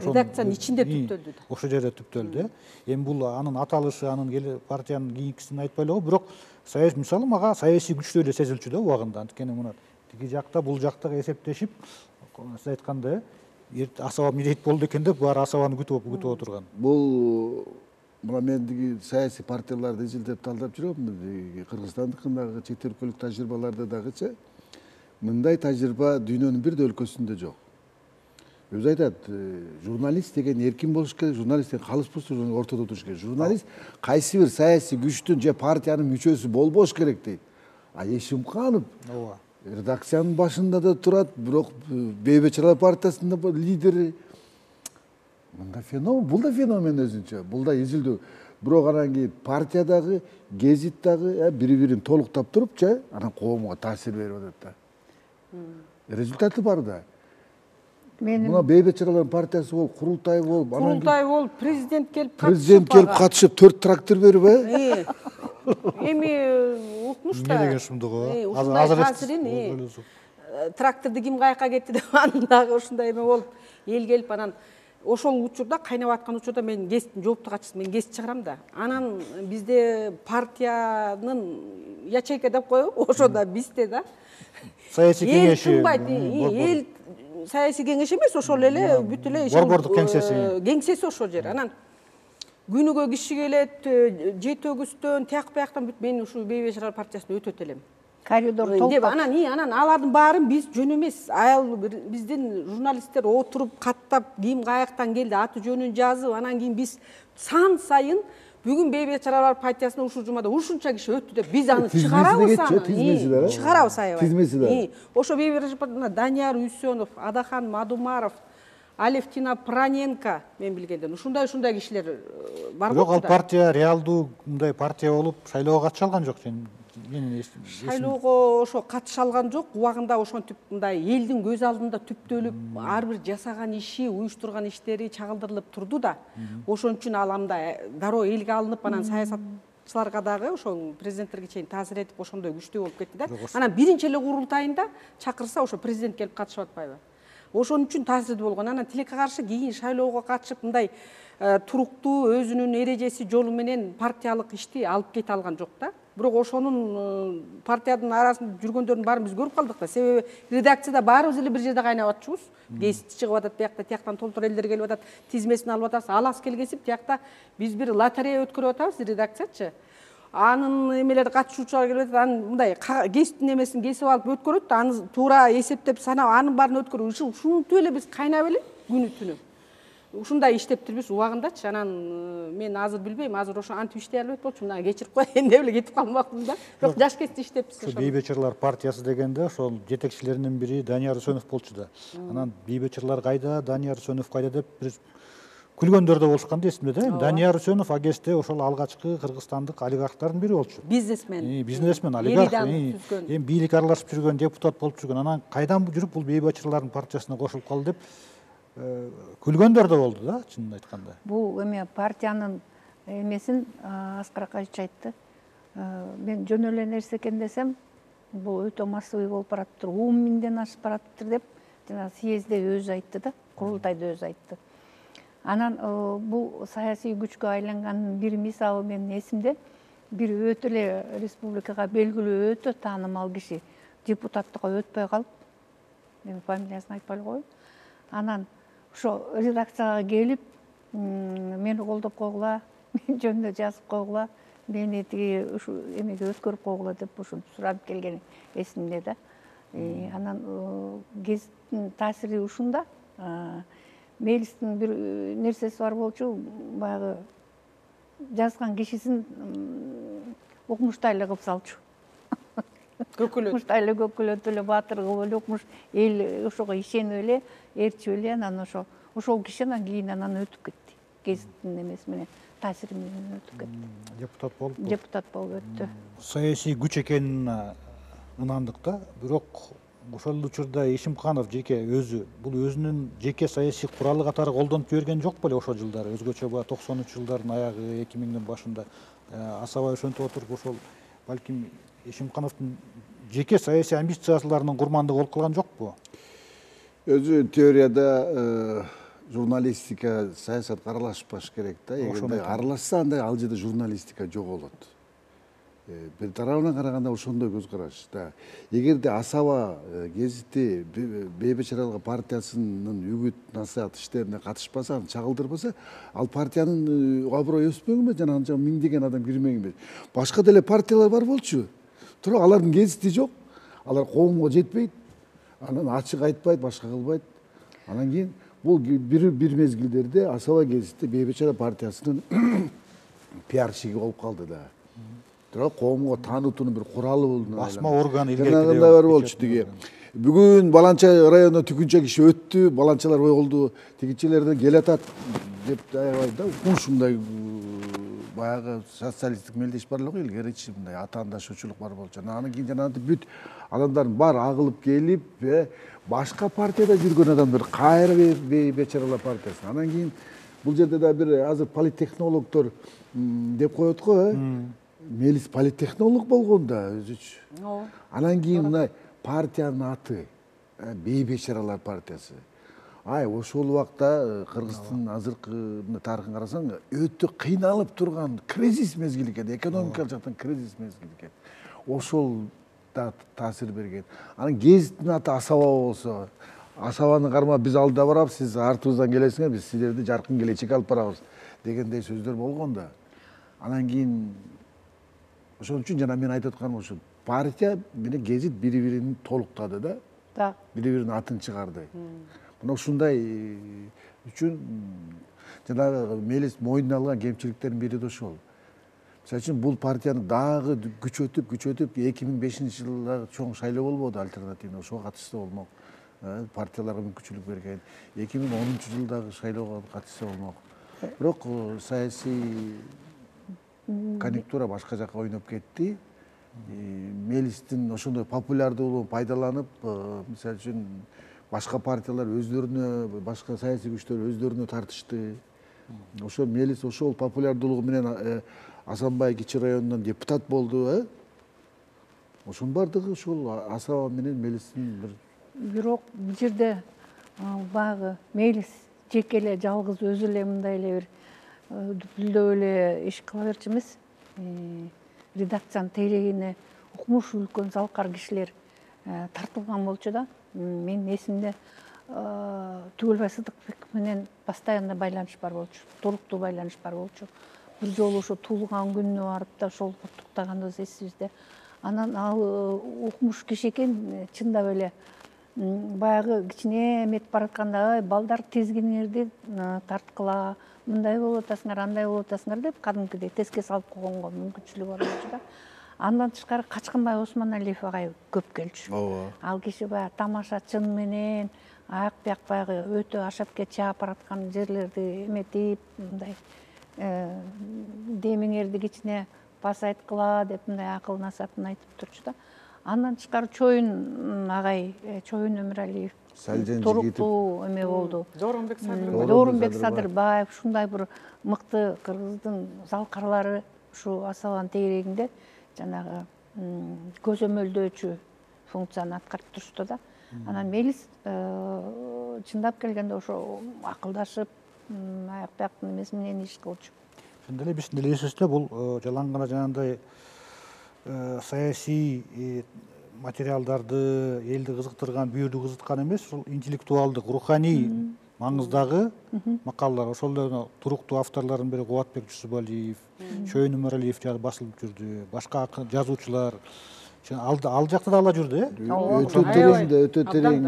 Редакциянын ичинде түптөлдү. Ошол жерде түптөлдү. Эми бул анын аталышы, анын партиянын кийинкисин айтпай эле, бирок саясий мисалы мага саясий күчтүү эле сезилчү да убагында. Анткени мына тиги жакта бул жакта эсептешип, сиз айткандай асаба милейт болду экен деп баары асабаны күтүп күтүп отурган. Бул мен саясий партияларды изилдеп талдап жүрөм. Кыргызстандын чет өлкөлүк тажрыйбаларда дагычы мындай тажрыйба дүйнөнүн бир да өлкөсүндө жок. Өзү айтат, журналист деген эркин болуш керек, журналист деген калыс болсо ортодо туруш керек. Журналист кайсы бир саясий күчтүн же партиянын мүчөсү болбош керек дейт. А Эшимканов редакциянын башында да турат, бирок Бейбитчилар партиясынын лидери. Мында феномен, бул да феномен өзүнчө, бул да изилдөө. Бирок анан кийин партиядагы, гезиттагы бири-бирин толуктап туруп, же анан коомго таасир берип атат да. Результаты бар да. Мына Бейбитчилардын партиясы болуп, курултай болуп, курултай болуп, президент келип катышып, президент келип катышып төрт трактор берип, э? Эми укмушта. Эмне деген шумдугу? Азыр азыр тракторду ким каяка кетти деп анын дагы ушундай эме болуп, эл келип анан ошол учурда, кайнап аткан учурда мен кесиптин жоопту катчысы, мен кесип чыгарам да. Анан бизде партиянын ячейка деп коебу, ошода бизде да. Саясий кеңеши. Эл тынбайт, эл саясий кеңеши эмес, ошол эле бүт эле борбордук кеңсеси. Кеңсеси ошол жер. Анан күнүгө киши келет, жети өгүстөн, тияк бияктан бүт мен ушу Бейбитчилар партиясына өтөт элем. Коридор толуп. Анан и анан алардын баарын биз жөн эмес, аял биздин журналисттер отуруп каттап, ким каяктан келди, аты жөнүн жазып, анан кийин биз сан сайын бүгүн Бейбитчилар партиясына ушул жумада ушунча киши өттү деп биз аны чыгарабыз аны. Чыгарабыз аябай. Тизмеси да. Ошо Бейбитчилар Данияр Үсөнов, Адахан Мадумаров, Алевтина Праненко, мен билгенден ушундай ушундай кишилер бар. Бирок ал партия реалдуу мындай партия болуп, шайлоого катыша алган жок сен. Шайлоого ошо катыша алган жок, убагында ошонтип мындай элдин көз алдында түптөлүп, ар бир жасаган иши, уюштурган иштери чагылдырылып турду да. Ошон үчүн ал мындай дароо элге алынып, анан саясатчыларга дагы ошол президенттерге чейин таасир этип ошондой күчтүү болуп кетти да. Анан биринчи эле курултайында чакырса ошо президент келип катышып атпайбы? Ошон үчүн таасирдүү болгон. Анан тилекке каршы кийин шайлоого катышып мындай туруктуу өзүнүн эрежеси жолу менен партиялык ишти алып кете алган жок да. Бирок ошонун партиянын арасында жүргөндөрдүн баарын биз көрүп калдык да. Себеби редакцияда баарыбыз эле бир жерде кайнап атчубуз. Кесип чыгып атат, биякта тияктан толтур элдер келип атат, тизмесин алып атасыз, алас келгесип тиякта биз бир лотерея өткөрүп атабыз редакциячы. Анын эмелер катышуучулар келип атат, анын мындай кесиптин эмесин кесип алып өткөрөт, аны туура эсептеп санап, анын баарын өткөрөт. Ушинтип эле биз кайнап эле күнү түнү. Ушундай иштеп турбуз убагындачы. Анан мен азыр билбейм, азыр ошо антип иштей албайт болчумун, мына кечирип коеюн деп эле кетип калмакмын да. Бирок жаш кезде иштепсиз ошо. Бейбитчилар партиясы дегенде ошол жетекчилеринин бири Данияр Үсөнов болчу да. Анан Бейбитчилар кайда, Данияр Үсөнов кайда деп бир күлгөндөр да болушкан да эсимде да. Данияр Үсөнов агесте ошол алгачкы кыргызстандык олигархтардын бири болчу. Бизнесмен. Бизнесмен, олигарх. Эми бийлик аралашып жүргөн, депутат болуп жүргөн. Анан кайдан жүрүп бул Бейбитчилардын партиясына кошулуп калды деп күлгөндөр да болду да, чынын айтканда. Бул эме партиянын эмесин Аскар Акаевич айтты. Мен жөн эле нерсе экен десем, бул өтө массовый болуп баратыптыр, он миңден ашып баратыптыр деп жана съезде өзү айтты да, курултайда өзү айтты. Анан бул саясий күчкө айланганын бир мисалы менин эсимде, бир өтө эле республикага белгилүү өтө таанымал киши депутаттыкка өтпөй калып, мен фамилиясын айтпай эле коеюн. Анан ошо редакцияга келип, мени колдоп койгула, мен жөнүндө жазып койгула, мени тиги ушу эмеге өткөрүп койгула деп ушинтип сурап келген эсимде да. Анан гезиттин таасири ушунда, мелистин бир нерсеси бар болчу, баягы жазган кишисин укмуштай эле кылып салчу. Көкүлөт. Укмуштай эле көкүлөт эле, батыр кылып эле укмуш, эл ошого ишенип эле эрчү эле анан ошо ошол киши анан кийин анан өтүп кетти. Гезиттин эмеси менен таасиринен өтүп кетти. Депутат болуп. Депутат болуп өттү. Саясий күч экенин ынандыкта, бирок ошол учурда Эшимканов жеке өзү, бул өзүнүн жеке саясий куралы катары колдонуп жиберген жок беле ошол жылдары, өзгөчө баа токсон үч жылдардын аягы, эки миңдин башында асабай ошентип отуруп ошол балким Эшимкановдун жеке саясий амбицияларынын курмандыгы болуп калган жокпу? Өзү теорияда журналистика, саясат аралашпаш керек да. Эгерде аралашса, анда ал жерде журналистика жоголот. Бир тарабынан караганда ошондой көз караш да. Эгерде Асаба гезити Бейбит Чаралга партиясынын үгүт насаат иштерине катышпаса, чагылдырбаса, ал партиянын аброю өспөгүмө, жана анча миңдеген адам кирмегенбе. Башка деле партиялар бар болчу. Тура алардын гезити жок. Алар коомго жетпейт. Анан ачык айтпайт, башка кылбайт. Анан кийин бул бир мезгилдерде Асаба гезити Бейбит Чарал партиясынын пиарщиги болуп калды да. Тура коомго таануутунун бир куралы болду. Басма орган илгеркиде болчу тиги. Бүгүн баланча районуна түкүнчө киши өттү, баланчалар койголду, тигичилерден келатат деп аябай да, ушундай баягы социалисттик мелдеш барлыгы илгеричи мындай атаандашуучулук бар болчу. Анан кийин жанагы бүт адамдардын баары агылып келип, башка партияда жүргөн адамдар кайра Бейбит Чарал партиясына. Анан кийин бул жерде да бир азыр политтехнологдор деп коет го, Мелис политтехнолог болгон да өзүчү. Анан кийин мына партиянын аты Бейбит Чаралар партиясы. Ай, ошол убакта Кыргыздын азыркы тарыхын карасаң, өтө кыйналып турган кризис мезгили экен, экономикалык жактан кризис мезгили экен. Ошол да таасир берген. Анан гезиттин аты Асаба болсо, Асабаны кармап биз алдыда барабыз, сиз артыбыздан келесиңер, биз силерди жаркын келечекке алып барабыз дегендей сөздөр болгон да. Анан кийин ошон үчүн жана мен айтып атканым ошо. Партия менен гезит бири-бирин толуктады да. Да. Бири-биринин атын чыгарды. Мына ушундай үчүн жанагы Мелис мойнуна алган кемчиликтердин бири да ошол. Мисалы үчүн бул партияны дагы күчөтүп, күчөтүп эки миң бешинчи жылда чоң шайлоо болбоду альтернативный, ошого катышса болмок. Партияларга мүмкүнчүлүк берген. эки миң онунчу жылдагы шайлоого катышса болмок. Бирок саясий конъюнктура башка жака ойноп кетти. Мелистин ошондой популярдуулугун пайдаланып, мисалы үчүн башка партиялар өздөрүнө, башка саясий күчтөр өздөрүнө тартышты. Ошо Мелис ошол популярдуулугу менен Асанбай кичи районунан депутат болду. Ошонун баардыгы ошол Асаба менен Мелистин бир. Бирок бул жерде багы Мелис жеке эле жалгыз өзү эле мындай эле бир дүпүлдөп эле иш кыла берчү эмес. Редакциянын терегине укмуш үлкөн залкар кишилер тартылган болчу да. Мен эсимде Түгөлбай Сыдыкбек менен постоянно байланыш бар болчу, толуктуу байланыш бар болчу. Бир жолу ошо туулган күнүнө барып да ошол куттуктаганыбыз эсибизде. Анан ал укмуш киши экен, чындап эле баягы кичине эмет баратканда балдар тезгиниңерди тарткыла, мындай болуп атасыңар, андай болуп атасыңар деп кадимкидей теске салып койгонго мүмкүнчүлүк бар болчу да. Андан тышкары Качкынбай Осмоналиев агай көп келчү. Ал киши баягы тамашачын менен аяк бияк баягы өтө ашапке чаап бараткан жерлерди эметип, мындай демиңерди кичине басайт кыла деп мындай акыл насаатын айтып турчу да. Андан тышкары Чоюн агай, Чоюн Өмүралиев толуктуу эме болду. Дооронбек Садырбаев, ушундай бир мыкты кыргыздын залкарлары ушу Асабанын тегерегинде жанагы көзөмөлдөөчү функцияны аткарып турушту да. Анан Мелис чындап келгенде ошо акылдашып, аяк бияктын эмеси менен иш кылчу. Ошондо эле биз билесизде, бул жалаң гана жанагындай саясий материалдарды элди кызыктырган, бүйүрдү кызыткан эмес, ошол интеллектуалдык, руханий маңыздагы макалалар, ошолдорго туруктуу авторлордун бири Кубатбек Жусупалиев, Чоюн Өмүралиев жагы басылып жүрдү, башка жазуучулар ал жакта да ала жүрдү. Өтө терең да, өтө терең.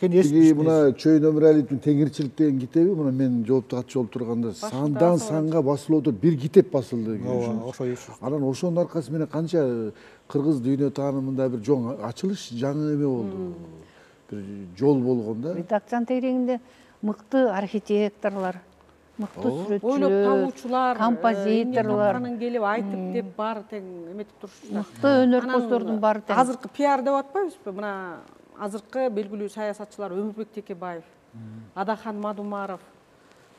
Тиги мына Чоюн Өмүралиевдин Теңирчилик деген китеби, мына мен жоопту катчу болуп турганда сандан санга басылып отуруп бир китеп басылды. Анан ошонун аркасы менен канча кыргыз дүйнө таанымында бир жоң ачылыш, жаңы эме болду. Бир жол болгон да. Редакциянын тереңинде мыкты архитекторлор, мықты сүрөтчүлөр, композиторлор, мықты өнөрпөздөрдүн баары тең. Азыркы пиар деп атпайбызбы? Мына азыркы белгилүү саясатчылар Өмүрбек Текебаев, Адахан Мадумаров,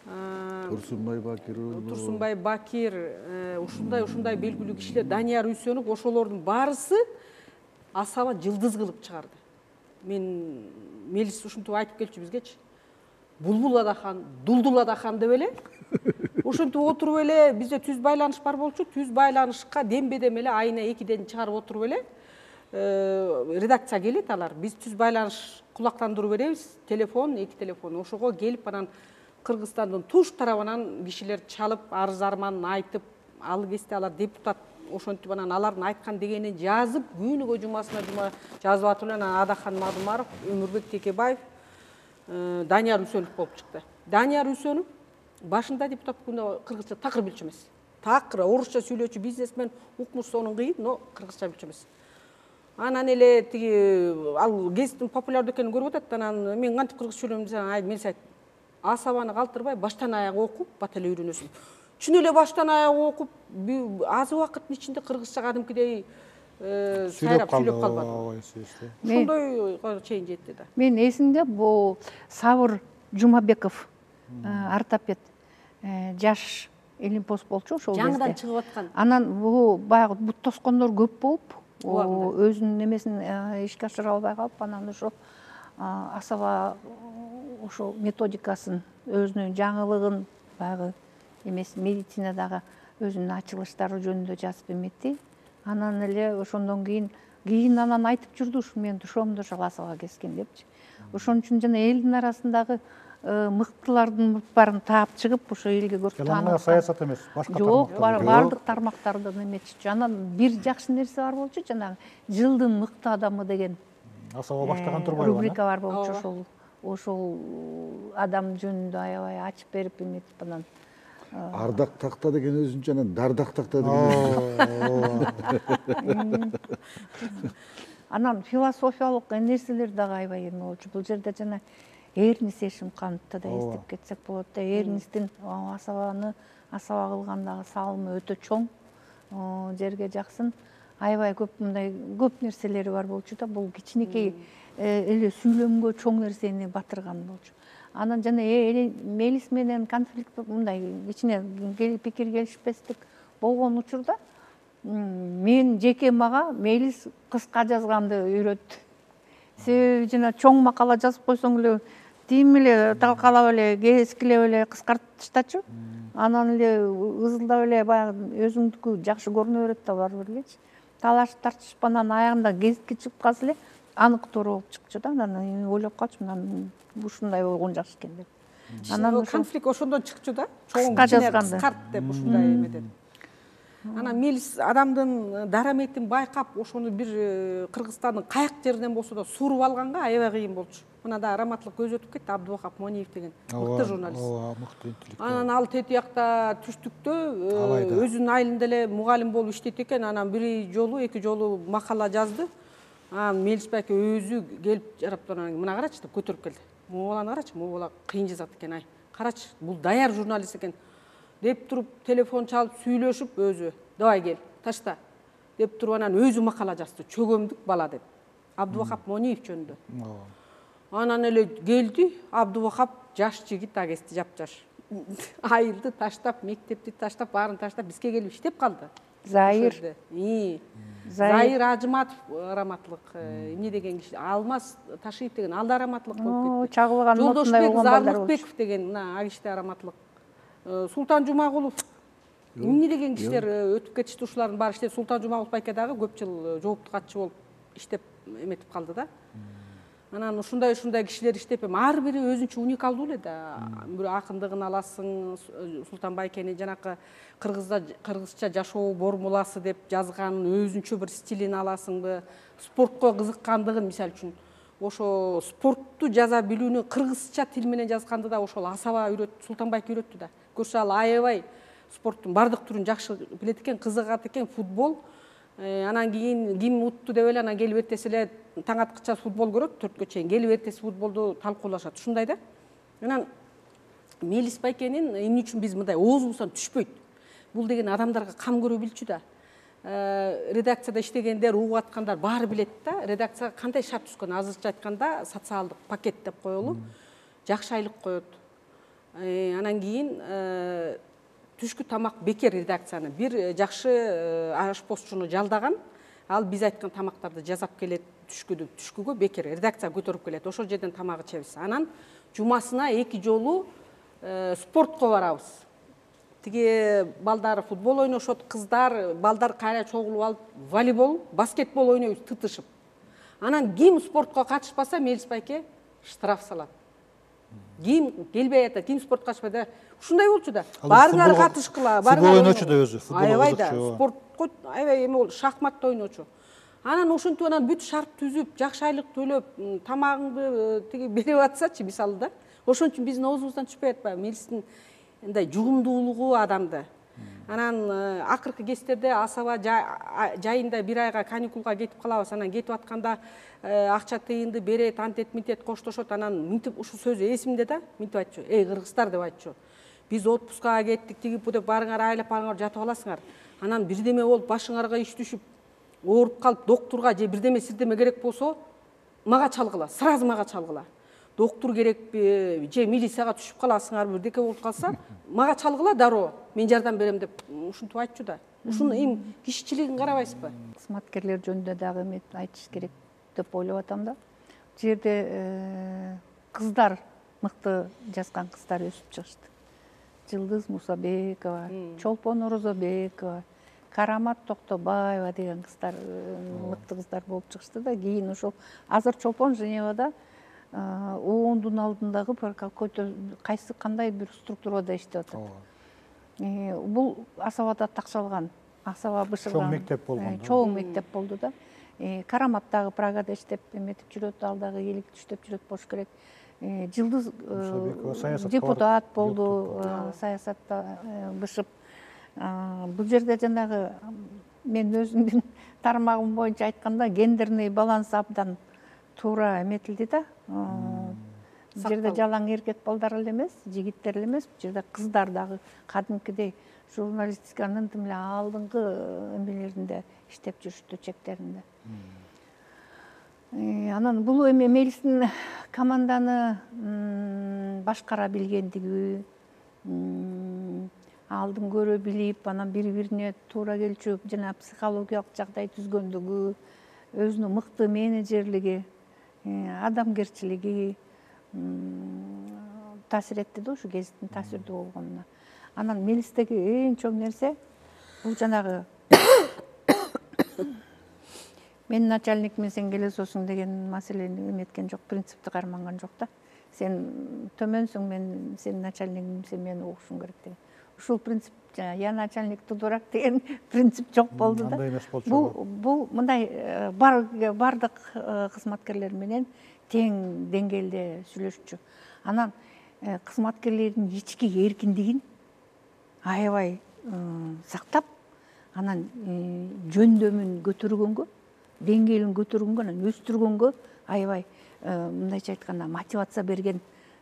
Турсунбай Бакиров, Турсунбай Бакир, ушундай ушундай белгилүү кишилер, Данияр Үсөнов, ошолордун баарысы асаба жылдыз кылып чыгарды. Мен Мелис ушинтип айтып келчү бизгечи. Булбул Адахан, Дулдул Адахан деп эле. Ушинтип отуруп эле бизде түз байланыш бар болчу, түз байланышка дембе-дем эле айына экиден чыгарып отуруп эле редакция келет алар. Биз түз байланыш кулактандырып беребиз, телефон, эки телефон. Ошого келип анан Кыргызстандын туш тарабынан кишилер чалып, арыз-арманын айтып, ал кезде алар депутат ошонтип анан алардын айткан дегенин жазып, күнүгө жумасына жума жазып атып анан Адахан Мадумаров, Өмүрбек Текебаев, Данияр Үсөнов болуп чыкты. Данияр Үсөнов башында депутат болгондо кыргызча такыр билчү эмес. Такыр, орусча сүйлөчү бизнесмен, укмуш сонун кыйын, но кыргызча билчү эмес. Анан эле тиги ал гезиттин популярдуу экенин көрүп атат, анан мен кантип кыргызча сүйлөйм десең, ай, мен айт. Асабаны калтырбай, баштан аяк окуп, бат эле үйрөнөсүң. Чын эле баштан аяк окуп, аз убакыттын ичинде кыргызча кадимкидей сайрап сүйлөп калбадым. Ошондой чейин жетти да. Мен эсимде бул Сабыр Жумабеков, ортопед, жаш элимпоз болчу ошол кезде. Жаңыдан чыгып аткан. Анан бул баягы бут тоскондор көп болуп, өзүнүн эмесин ишке ашыра албай калып, анан ошо асаба ошо методикасын, өзүнүн жаңылыгын, баягы эмес медицинадагы өзүнүн ачылыштары жөнүндө жазып эметти. Анан эле ошондон кийин кийин анан айтып жүрдү, мен душомду жаласага кескен депчи. Ошон үчүн жана элдин арасындагы мыктылардын барын таап чыгып, ошо элге көрсөтүп. Жалаң саясат эмес, башка тармактар. Жок, бардык тармактардан эметчи. Анан бир жакшы нерсе бар болчу, жана жылдын мыкты адамы деген асаба баштаган турбайбы? Рубрика бар болчу ошол. Ошол адам жөнүндө аябай ачып берип эметип анан ардак такта деген өзүнчө анан дардак такта деген. Анан философиялык нерселер дагы аябай эме болчу. Бул жерде жана Эрнис Эшимкановду да эстеп кетсек болот да. Эрнистин асабаны асаба кылгандагы салымы өтө чоң, жерге жаксын. Аябай көп мындай көп нерселери бар болчу да. Бул кичинекей эле сүйлөмгө чоң нерсени батырган болчу. Анан жана эле Мелис менен конфликт мындай кичине пикир келишпестик болгон учурда мен жеке мага Мелис кыска жазганды үйрөттү. Себеби жана чоң макала жазып койсоң эле тим эле талкалап эле кескилеп эле кыскартыштачу. Анан эле ызылдап эле баягы өзүңдүкү жакшы көрүнө берет да барбыр элечи. Талаш тартышып анан аягында гезитке чыгып калса эле анык туура болуп чыкчу да. Анан ойлоп калчумун, анан ушундай болгон жакшы экен деп. Анан конфликт ошондон чыкчу да. Кыска жазганды кыскарт деп ушундай эмеден. Анан Мелис адамдын дараметин байкап, ошону бир Кыргызстандын кайык жеринен болсо да сууруп алганга аябай кыйын болчу. Мына да раматлык көз өтүп кетти, Абдыбакап Мониев деген мыкты журналист. Ооба, мыкты интеллект. Анан ал тетиякта түштүктө өзүнүн айылында эле мугалим болуп иштейт экен. Анан бир жолу, эки жолу макала жазды. Анан Мелис байке өзү келип жараптан мына карачы деп көтөрүп келди. Мобаланы карачы, мобала кыйын жазат экен, ай. Карачы, бул даяр журналист экен. Деп туруп телефон чалып сүйлөшүп өзү, "Давай кел, ташта." деп туруп анан өзү макала жазды. Чөгөмдүк бала деп. Абдыбакап Мониев жөнүндө. Анан эле келди, Абдыбакап жаш жигит, агести жапжаш. Айылды таштап, мектепти таштап, баарын таштап бизге келип иштеп калды. Зайыр. Зайыр Ажыматов раматлык, эмне деген киши? Алмаз Ташиев деген ал да раматлык болуп кетти. Чагылган мотундай болгон балдар. Жолдошбеков деген мына агиште раматлык. Султан Жумагулов, эмне деген кишилер өтүп кетишти, ушулардын баары иштеп. Султан Жумагулов байке дагы көп жыл жооптук катчы болуп иштеп эметип калды да. Анан ушундай ушундай кишилер иштеп, ар бири өзүнчө уникалдуу эле да. Бир акындыгын аласың, Султан байкенин жанакы кыргызда кыргызча жашоо формуласы деп жазган өзүнчө бир стилин аласыңбы. Спортко кызыккандыгын, мисалы үчүн, ошо спортту жаза билүүнү кыргызча тил менен жазганды да ошол асаба үйрөт, Султан байке үйрөттү да. Көрсө ал аябай спорттун бардык түрүн жакшы билет экен, кызыгат экен, футбол. Анан кийин ким утту деп эле анан келип эртеси эле таң аткыча футбол көрөт, төрткө чейин келип эртеси футболду талкуулашат. Ушундай да. Анан мелиспай экенин эмне үчүн биз мындай оозубуздан түшпөйт. Бул деген адамдарга кам көрө билчү да. Редакцияда иштегендер, угуп аткандар баары билет да. Редакцияга кандай шарт түшкөн? Азырча айтканда социалдык пакет деп коелу. Жакшы айлык коет. Анан кийин түшкү тамак бекер редакцияны. Бир жакшы ашпозчуну жалдаган. Ал биз айткан тамактарды жазап келет, түшкүдү, түшкүгө бекер редакция көтөрүп келет. Ошол жерден тамагы чебиз. Анан жумасына эки жолу спортко барабыз. Тиги балдар футбол ойношот, кыздар, балдар кайра чогулуп алып, волейбол, баскетбол ойнойбуз тытышып. Анан ким спортко катышпаса, мелиспайке штраф салат. Ким келбей атат, ким спортко катышпады. Ушундай болчу да. Баарыңар катышкыла, баарыңар ойночу да өзү. Аябай да, спортко, аябай эме болчу, шахмат ойночу. Анан ошентип анан бүт шарт түзүп, жакшы айлык төлөп, тамагыңды тиги берип атсачы мисалы да. Ошон үчүн биздин оозубуздан түшпөй атпайбы, мелистин мындай жугумдуулугу адамды. Анан акыркы кездерде асаба жайында бир айга каникулга кетип калабыз. Анан кетип атканда акча тыйынды берет, антет митет коштошот. Анан мынтип ушу сөзү эсимде да, мынтип айтчу. Эй кыргыздар деп айтчу. Биз отпускага кеттик, тигип бутеп барыңар, айлап барыңар, жатып аласыңар. Анан бирдеме болуп башыңарга иш түшүп, ооруп калып доктурга же бирдеме сирдеме керек болсо, мага чалгыла, сразу мага чалгыла. Доктор керекпи же милицияга түшүп каласыңар, бирдеке болуп калса, мага чалгыла дароо, мен жардам берем деп ушинтип айтчу да. Ушуну эми кишичилигин карабайсызбы? Кызматкерлер жөнүндө дагы мен айтыш керек деп ойлоп атам да. Жерде кыздар, мыкты жазган кыздар өсүп чыгышты. Жылдыз Мусабекова, Чолпон Орозобекова, Карамат Токтобаева деген кыздар, мыкты кыздар болуп чыгышты да. Кийин ошол азыр Чолпон Женевада оондун алдындагы какой-то кайсы кандай бир структурада иштеп атат. Бул асабада такшалган, асаба бышырган. Чоң мектеп болгон. Чоң мектеп болду да. Караматтагы Прагада иштеп эметип жүрөт, алдагы элик түштөп жүрөт болуш керек. Жылдыз депутат болду, саясатта бышып. Бул жерде жанагы мен өзүмдүн тармагым боюнча айтканда гендерный баланс абдан туура эметилди да. Бул жерде жалаң эркек балдар эле эмес, жигиттер эле эмес, бул жерде кыздар дагы кадимкидей журналистиканын тим эле алдыңкы эмелеринде иштеп жүрүштү, чектеринде. Анан бул эми мелистин команданы башкара билгендиги, алдын көрө билип, анан бири-бирине туура келчүп, жана психологиялык жагдай түзгөндүгү, өзүнүн мыкты менеджерлиги, адамгерчилиги таасир этти да, ушу гезиттин таасирдүү болгонуна. Анан мелистеги эң чоң нерсе бул жанагы мен начальникмин, сен келесосуң деген маселени эметкен жок, принципти карманган жок да. Сен төмөнсүң, мен сен начальнигим, сен мени угушуң керек деген. Ушул принцип, я начальник дурак деген принцип жок болду да. Бул бул мындай бардык кызматкерлер менен тең деңгээлде сүйлөшчү. Анан кызматкерлердин ички эркиндигин аябай сактап, анан жөндөмүн көтөргөнгө, деңгээлин көтөргөнгө, анан өстүргөнгө аябай мындайча айтканда мотивация берген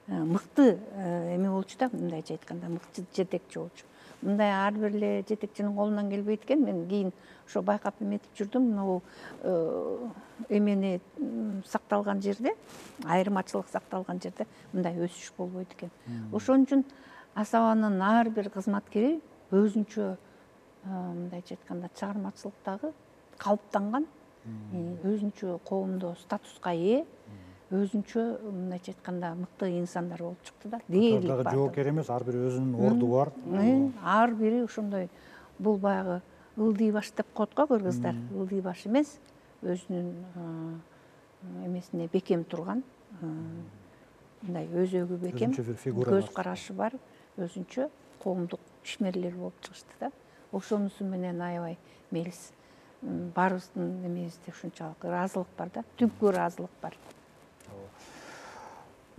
мыкты эме болчу да, мындайча айтканда мыкты жетекчи болчу. Мындай ар бир эле жетекчинин колунан келбейт экен. Мен кийин ошо байкап эметип жүрдүм. Мына бул эмени сакталган жерде, айырмачылык сакталган жерде мындай өсүш болбойт экен. Ошон үчүн асабанын ар бир кызматкери өзүнчө мындайча айтканда чыгармачылыктагы калыптанган, өзүнчө коомдо статуска ээ, өзүнчө мындайча айтканда мыкты инсандар болуп чыкты да. Дээрлик бар. Жоокер эмес, ар бир өзүнүн орду бар. Ар бири ошондой бул баягы ылдыйбаш деп коет го кыргыздар. Ылдыйбаш эмес, өзүнүн эмесине бекем турган, мындай өзөгү бекем, көз карашы бар, өзүнчө коомдук ишмерлер болуп чыгышты да. Ошонусу менен аябай мелис баарыбыздын эместе ушунчалык ыраазылык бар да, түпкү ыраазылык бар.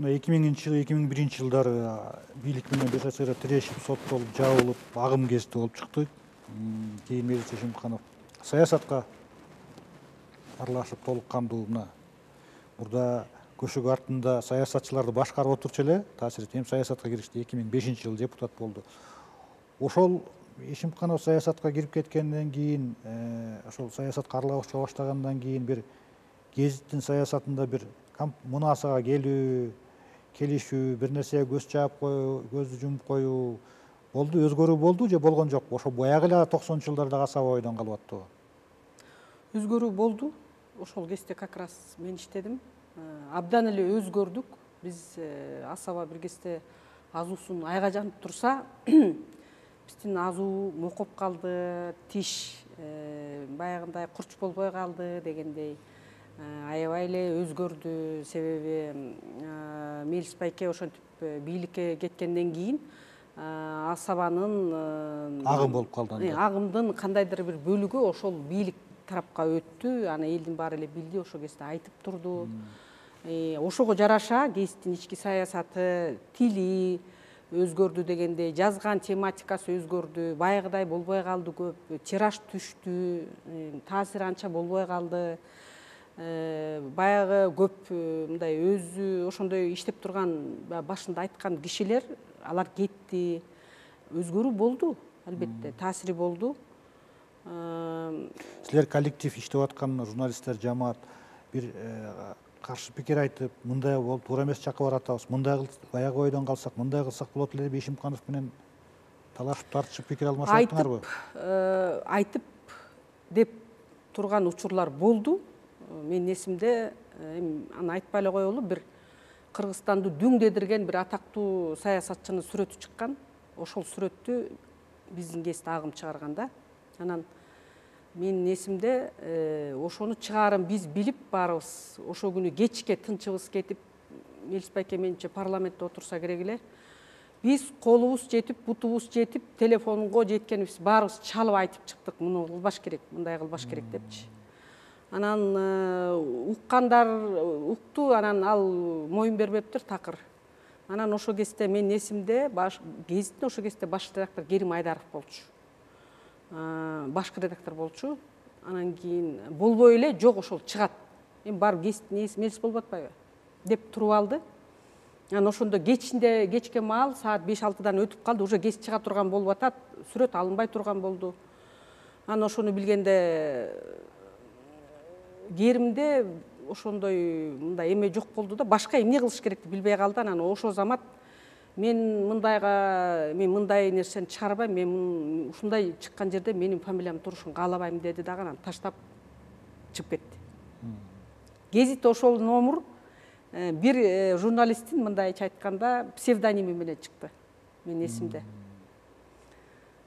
эки миңинчи эки миң биринчи жылдары бийлик менен БШСР тирешип, соттолуп, жабылып, агым кезди болуп чыкты. Кийин Мелис Эшимканов саясатка аралашып толук камдуу мына мурда көшігі артында саясатшыларды башқарып отырчу эле, таасир эткен, саясатқа киришти, эки миң бешинчи жылы депутат болду. Ошол Ишимканов саясатқа кирип кеткенден кийин, ошол саясатка аралашып баштагандан кийин бир гезиттин саясатында бир мунасага келүү, келишүү, бир нерсеге көз чаап коюу, көздү жумуп коюу болду, өзгөрүү болду же болгон жок? Ошо баягы эле токсонунчу жылдарда касаба бойдон калып атты. Өзгөрүү болду. Ошол кезде как раз мен иштедим. Абдан эле өзгөрдүк. Биз асаба бир кезде азуусун айга жанып турса, биздин азуу мокоп калды, тиш баягындай курч болбой калды дегендей аябай эле өзгөрдү. Себеби Мелис байке ошентип бийликке кеткенден кийин асабанын агым болуп калды. Агымдын кандайдыр бир бөлүгү ошол бийлик тарапка өттү, ана элдин баары эле билди, ошо кезде айтып турду. Ошого жараша гезиттин ички саясаты, тили өзгөрдү дегенде, жазган тематикасы өзгөрдү, баягыдай болбой калды көп, тираж түштү, таасири анча болбой калды. Баягы көп мындай өзү ошондой иштеп турган, башында айткан кишилер, алар кетти. Өзгөрүү болду, албетте, таасири болду. Силер коллектив иштеп аткан журналисттер, жамаат бир каршы пикир айтып, мындай болуп туура эмес жакка баратабыз, мындай баягы бойдон калсак, мындай кылсак болот эле, Ишимканов менен талашып тартышып пикир алмашаттыңарбы? Айтып деп турган учурлар болду. Менин эсимде, аны айтпай эле коелу, бир Кыргызстанды дүңдедирген бир атактуу саясатчынын сүрөтү чыккан. Ошол сүрөттү биздин кезде агым чыгарганда, анан менин эсимде, ошону чыгарын биз билип барыбыз, ошо күнү кечке тынчыбыз кетип, Мелис байке менче парламентте отурса керек эле, биз колубуз жетип, бутубуз жетип, телефонго жеткенибиз барыбыз чалып айтып чыктык, муну кылбаш керек, мындай кылбаш керек депчи. Анан уккандар укту, анан ал моюн бербептир такыр. Анан ошо кезде менин эсимде, гезиттин ошо кезде баш редактор Керим Айдаров болчу. Башкы редактор болчу. Анан кийин болбой эле жок ошол чыгат, эми барып гезиттин ээси Мелис болуп атпайбы деп туруп алды. Анан ошондо кечинде, кечке маал саат беш алтыдан өтүп калды, уже гезит чыга турган болуп атат, сүрөт алынбай турган болду. Анан ошону билгенде Керимде ошондой мындай эме жок болду да, башка эмне кылыш керекти билбей калды. Анан ошо замат мен мындайга, мен мындай нерсени чыгарбайм, мен ушундай чыккан жерде менин фамилиям турушун каалабайм деди дагы, анан таштап чыгып кетти. Гезит ошол номер бир журналисттин мындайча айтканда псевдоними менен чыкты. Менин эсимде.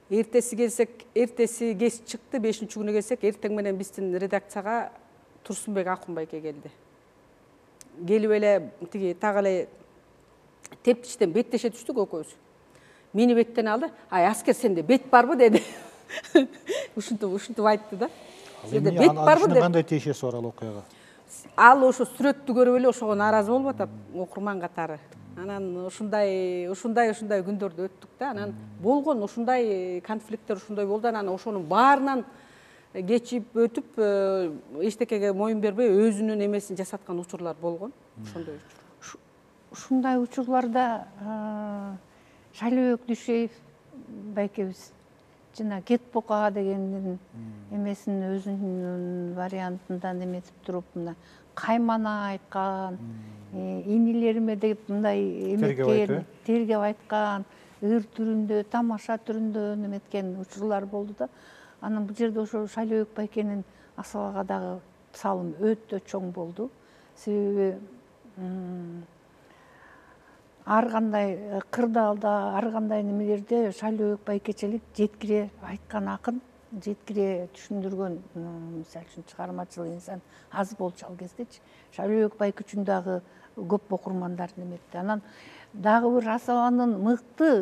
Эртеси келсек, эртеси кеч чыкты, бешинчи күнү келсек, эртең менен биздин редакцияга Турсунбек Акунбайке келди. Келип эле тиги так эле тептиштен беттеше түштүк экөөбүз. Мени беттен алды. Ай, аскер, сенде бет барбы деди. Ушинтип, ушинтип айтты да. Сенде бет барбы деп. Кандай тиешеси бар ал окуяга? Ал ошо сүрөттү көрүп эле ошого нааразы болуп атат окурман катары. Анан ушундай, ушундай, ушундай күндөрдү өттүк да. Анан болгон ушундай конфликттер ушундай болду. Анан ошонун баарынан кечип өтүп, эчтекеге моюн бербей, өзүнүн эмесин жасаткан учурлар болгон. Ошондой учур. Ушундай учурларда Шайлыбек Дүйшеев байкебиз жана кетпока дегендин эмесин өзүнүн вариантында эметип туруп, мына каймана айткан, инилериме деп мындай эметкен, тергеп айткан, ыр түрүндө, тамаша түрүндө эметкен учурлар болду да. Анан бул жерде ошо Шайлыбек байкенин асабага дагы салымы өтө чоң болду. Себеби ар кандай кырдаалда, ар кандай немелерде Шайлыбек байкечелик жеткире айткан акын, жеткире түшүндүргөн, мисалы үчүн чыгармачыл инсан аз болчу ал кездечи. Шайлыбек байке үчүн дагы көп окурмандар неметти. Анан дагы бир асабанын мыкты,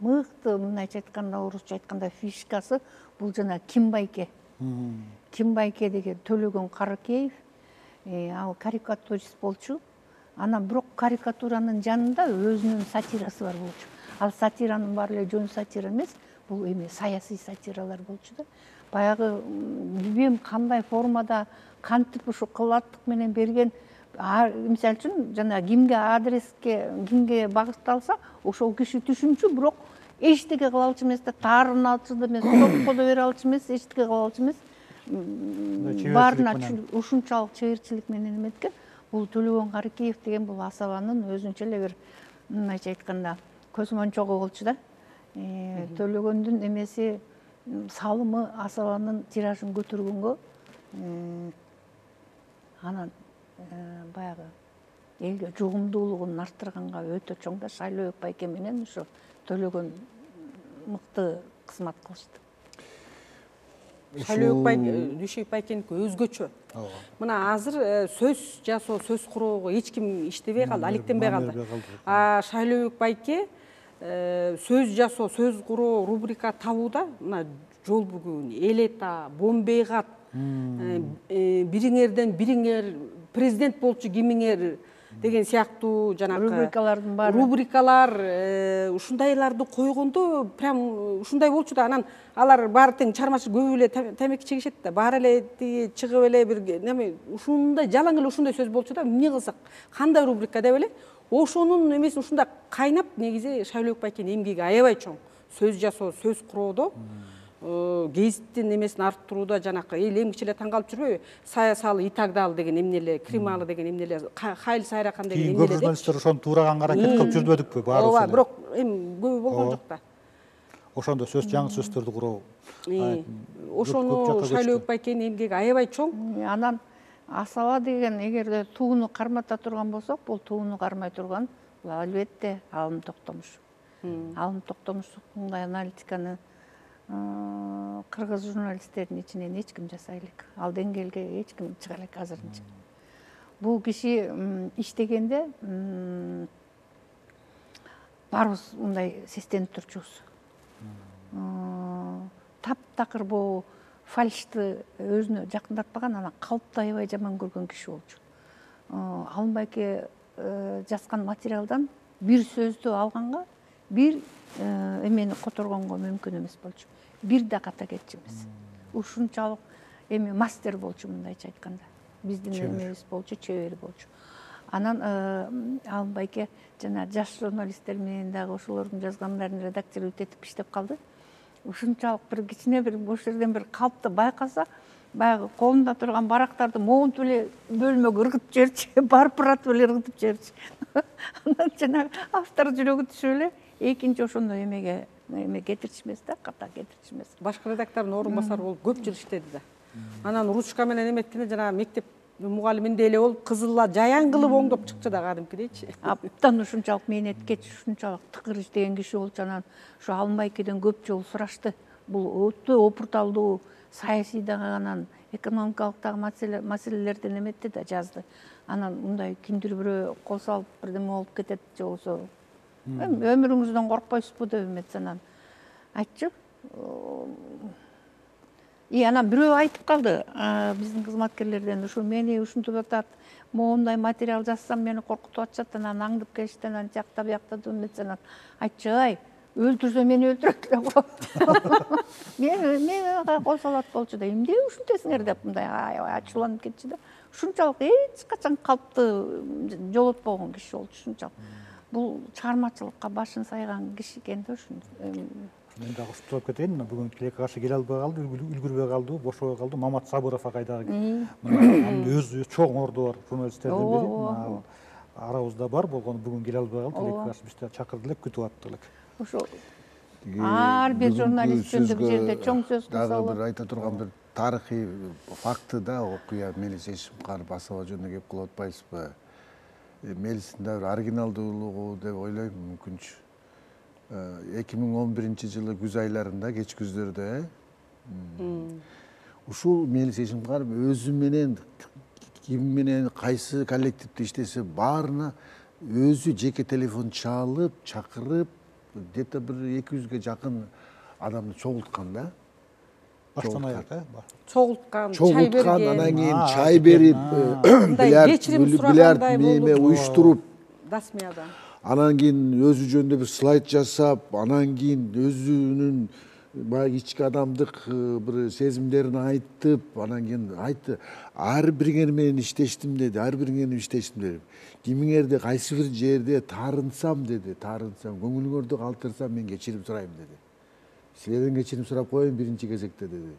мыкты мындайча айтканда, орусча айтканда фишкасы бул жана Ким байке. Ким байке деген Төлөгөн Каракеев, ал карикатурист болчу. Анан бирок карикатуранын жанында өзүнүн сатирасы бар болчу. Ал сатиранын баары эле жөн сатира эмес, бул эми саясий сатиралар болчу да. Баягы билбейм кандай формада кантип ушу кылаттык менен берген Мисал үчүн, жана кимге адреске, кимге багытталса, ошол киши түшүнчү, бирок эчтеке кыла алчу эмес да, тарын алчу да эмес, топкодо бере алчу эмес, эчтеке кыла алчу эмес. Баарына ушунчалык чеберчилик менен эметкен. Бул Төлөгөн Карыкеев деген бул асабанын өзүнчө эле бир, мындайча айтканда, көзмончогу болчу да. Төлөгөндүн эмеси салымы асабанын тиражын көтөргөнгө анан баягы элге жугумдуулугун арттырганга өтө чоң да Шайлообек байке менен ушу Төлөгөн мыкты кызмат кылышты. Шайлообек байкеники өзгөчө. Мына азыр сөз жасоо, сөз куроого эч ким иштебей калды, алектенбей калды. А Шайлообек байке сөз жасоо, сөз куроо рубрика табууда мына жол бүгүн элета, бомбейгат бириңерден бириңер президент болчу кимиңер деген сыяктуу жанакы рубрикалардын баары рубрикалар ушундайларды койгондо прям ушундай болчу да, анан алар баары тең чармачы көп эле тамеки чегишет да, баары эле тиги чыгып эле бир неме ушундай жалаң эле ушундай сөз болчу да, эмне кылсак кандай рубрика деп эле ошонун эмесин ушундай кайнап негизи Шайлообек байкенин эмгеги аябай чоң, сөз жасоо, сөз куроодо гезиттин немесин арттырууда жанакы эл эмгичилер таң калып жүрбөйбү, саясалы итагдал деген эмнелер, крималы деген эмнелер, хайыл сайракан деген эмнелер. Көп журналисттер ошону туураган аракет кылып жүрбөдүкпү баары ошол? Ооба, бирок эми көбү болгон жок да. Ошондо сөз, жаңы сөздөрдү куруу. Ошону Шайлообек байкенин эмгеги аябай чоң. Анан асаба деген эгерде тууну кармата турган болсок, бул тууну кармай турган, бул албетте Алым Токтомушев. Алым Токтомушевдун аналитиканы кыргыз журналисттердин ичинен эч ким жасай элек. Ал деңгээлге эч ким чыга элек азырынча. Бул киши иштегенде баарыбыз мындай сестенип турчубуз. Таптакыр бул фальшты өзүнө жакындатпаган, анан калпты аябай жаман көргөн киши болчу. Алым байке жазган материалдан бир сөздү алганга бир эмени которгонго мүмкүн эмес болчу. Бир да ката кетчү эмес. Ушунчалык эми мастер болчу мындайча айтканда. Биздин эмебиз болчу, чебери болчу. Анан Алым байке жана жаш журналисттер менен дагы ошолордун жазгандарын редактировать этип иштеп калды. Ушунчалык бир кичине бир бош жерден бир калпты байкаса, баягы колунда турган барактарды моунтуп эле бөлмөгө ыргытып жиберчи, барпыратып эле ыргытып жиберчи. Анан жанагы автор жүрөгү түшүп эле экинчи ошондой эмеге эме кетиришмес да, ката кетиришмес. Башкы редактордун орун басары болуп көп жыл иштеди да. Анан ручка менен эметкенде жана мектеп мугалиминде эле болуп кызылла жаян кылып оңдоп чыкчу да кадимкидейчи. Аптан ушунчалык мээнет кетиш, ушунчалык тыкыр иштеген киши болчу. Анан ушу Алым байкеден көп жолу сурашты. Бул өтө опурталдуу саясий дагы анан экономикалык дагы маселелерден эметти да жазды. Анан мындай кимдир бирөө кол салып бирдеме болуп кетет же болсо өмүрүңүздөн коркпойсузбу деп эметсе, анан айтчу. И анан бирөө айтып калды биздин кызматкерлерден, ушу мени ушинтип атат, моундай материал жазсам мени коркутуп атышат, анан аңдып келишти, анан жакта буякта деп эметсе, анан айтчу, ай өлтүрсө мени өлтүрөт деп коет. Мен мен кол салат болчу да, эмне ушинтесиңер деп мындай ачууланып кетчү да. Ушунчалык эч качан калпты жолотпогон киши болчу ушунчалык. Бул чыгармачылыкка башын сайган киши экен да ушун. Мен дагы уктуруп кетейин, бүгүн тилекке каршы келе албай калды, үлгүрбөй калды, бошой калды. Мамат Сабыров акайдагы өзү чоң орду бар журналисттердин бири. Арабызда бар болгону бүгүн келе албай калды, тилекке каршы бизди чакырды элек, күтүп атты элек. Ошо ар бир журналист үчүн бир жерде чоң сөз кылса, дагы бир айта турган бир тарыхый факты да, окуя мени чечип карап асаба жөнүндө кеп кылып атпайсызбы? Мелисин да оригиналдуулугу деп ойлойм мүмкүнчү. эки миң он биринчи жылы күз айларында, кеч күздөрдө ушул Мелис Эшимкаров өзү менен ким менен кайсы коллективде иштесе, баарына өзү жеке телефон чалып, чакырып, где-то бир эки жүзгө жакын адамды чогулткан да. Баштан аяк, э? Чогулткан, чай берген. Чогулткан, анан кийин чай берип, билярд неме уюштуруп. Анан кийин өзү жөнүндө бир слайд жасап, анан кийин өзүнүн ички адамдык бир сезимдерин айтып, анан кийин айтты, ар бириңер менен иштештим деди, ар бириңер менен иштештим деди. Кимиңерди кайсы бир жерде тарынсам деди, тарынсам, көңүлүңөрдү калтырсам мен кечирим сурайм деди. Силерден кечирим сурап коеюн биринчи кезекте деди.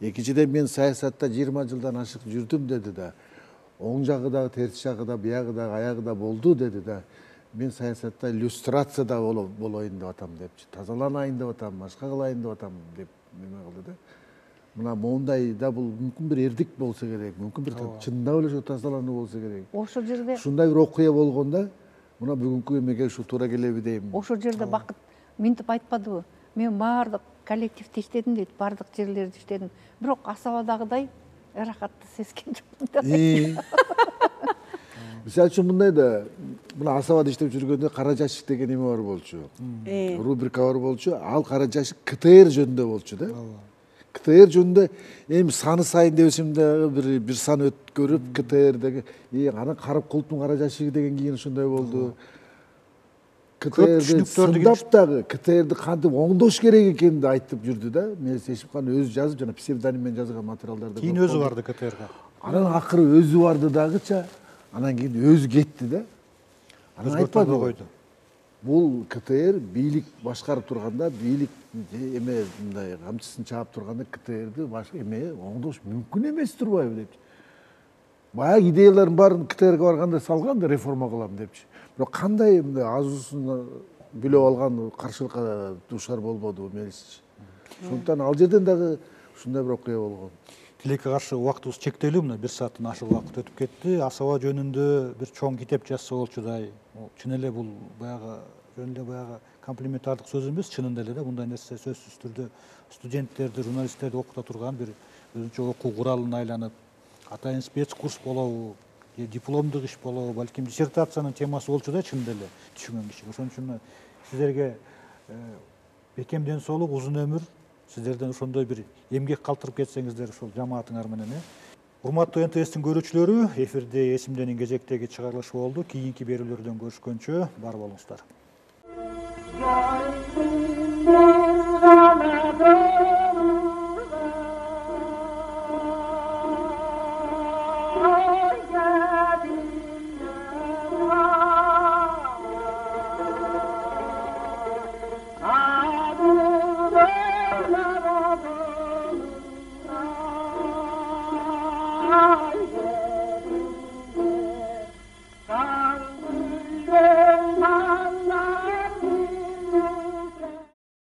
Экинчиден мен саясатта жыйырма жылдан ашык жүрдүм деди да. Оң жагы да, терс жагы да, биягы да, аягы да болду деди да. Мен саясатта иллюстрацияда болоюн деп атам депчи. Тазаланайын деп атам, башка кылайын деп атам деп неме кылды да. Мына моундай да бул мүмкүн бир эрдик болсо керек, мүмкүн бир чындап эле ошо тазалануу болсо керек. Ошол жерде ушундай бир окуя болгондо, мына бүгүнкү эмеге ушу туура келеби дейм. Ошол жерде Бакыт минтип айтпадыбы? Мен баардык коллективде иштедим дейт, баардык жерлерде иштедим. Бирок асабадагыдай ырахатты сезген жокмун. Мисалы үчүн мындай да, мына асабада иштеп жүргөндө кара жашык деген эме бар болчу. Рубрика бар болчу. Ал кара жашык КТР жөнүндө болчу да. КТР жөнүндө эми саны сайын дебесем дагы бир бир сан өткөрүп КТРдеги, анан карап култун кара жашыгы деген кийин ушундай болду. КТРди сындап дагы, КТРди кантип оңдош керек экенин да айтып жүрдү да. Мелисешипкан өзү жазып, жана псевдоним менен жазган материалдарды. Кийин өзү барды КТРга. Анан акыры өзү барды дагыча. Анан кийин өзү кетти да. Анан айтпады койду. Бул КТР бийлик башкарып турганда, бийлик эме мындай камчысын чаап турганда КТРди башка эме оңдош мүмкүн эмес турбайбы депчи. Баягы идеялардын баарын КТРге барганда салган да, реформа кылам депчи. Бирок кандай мындай азуусун билеп алган каршылыкка дуушар болбодубу мелисич. Ошондуктан ал жерден дагы ушундай бир окуя болгон. Тилекке каршы убактыбыз чектелүү, мына бир сааттан ашык убакыт өтүп кетти. Асаба жөнүндө бир чоң китеп жазса болчудай. Чын эле бул баягы жөн эле баягы комплиментардык сөз эмес, чынында эле да мындай нерсе сөзсүз түрдө студенттерди, журналисттерди окута турган бир өзүнчө окуу куралына айланып, атайын спецкурс болобу, дипломдук иш болобу, балким диссертациянын темасы болчу да чынында эле түшүнгөн киши. Ошон үчүн силерге бекем ден соолук, узун өмүр, сіздерден ошондой бир эмгек калтырып кетсеңиздер ушул жамаатыңар менен. Урматтуу эн тэ эстин көрүүчүлөрү, эфирде Эсимденин кезектеги чыгарылышы болду. Кийинки берүүлөрдөн көрүшкөнчө бар болуңуздар.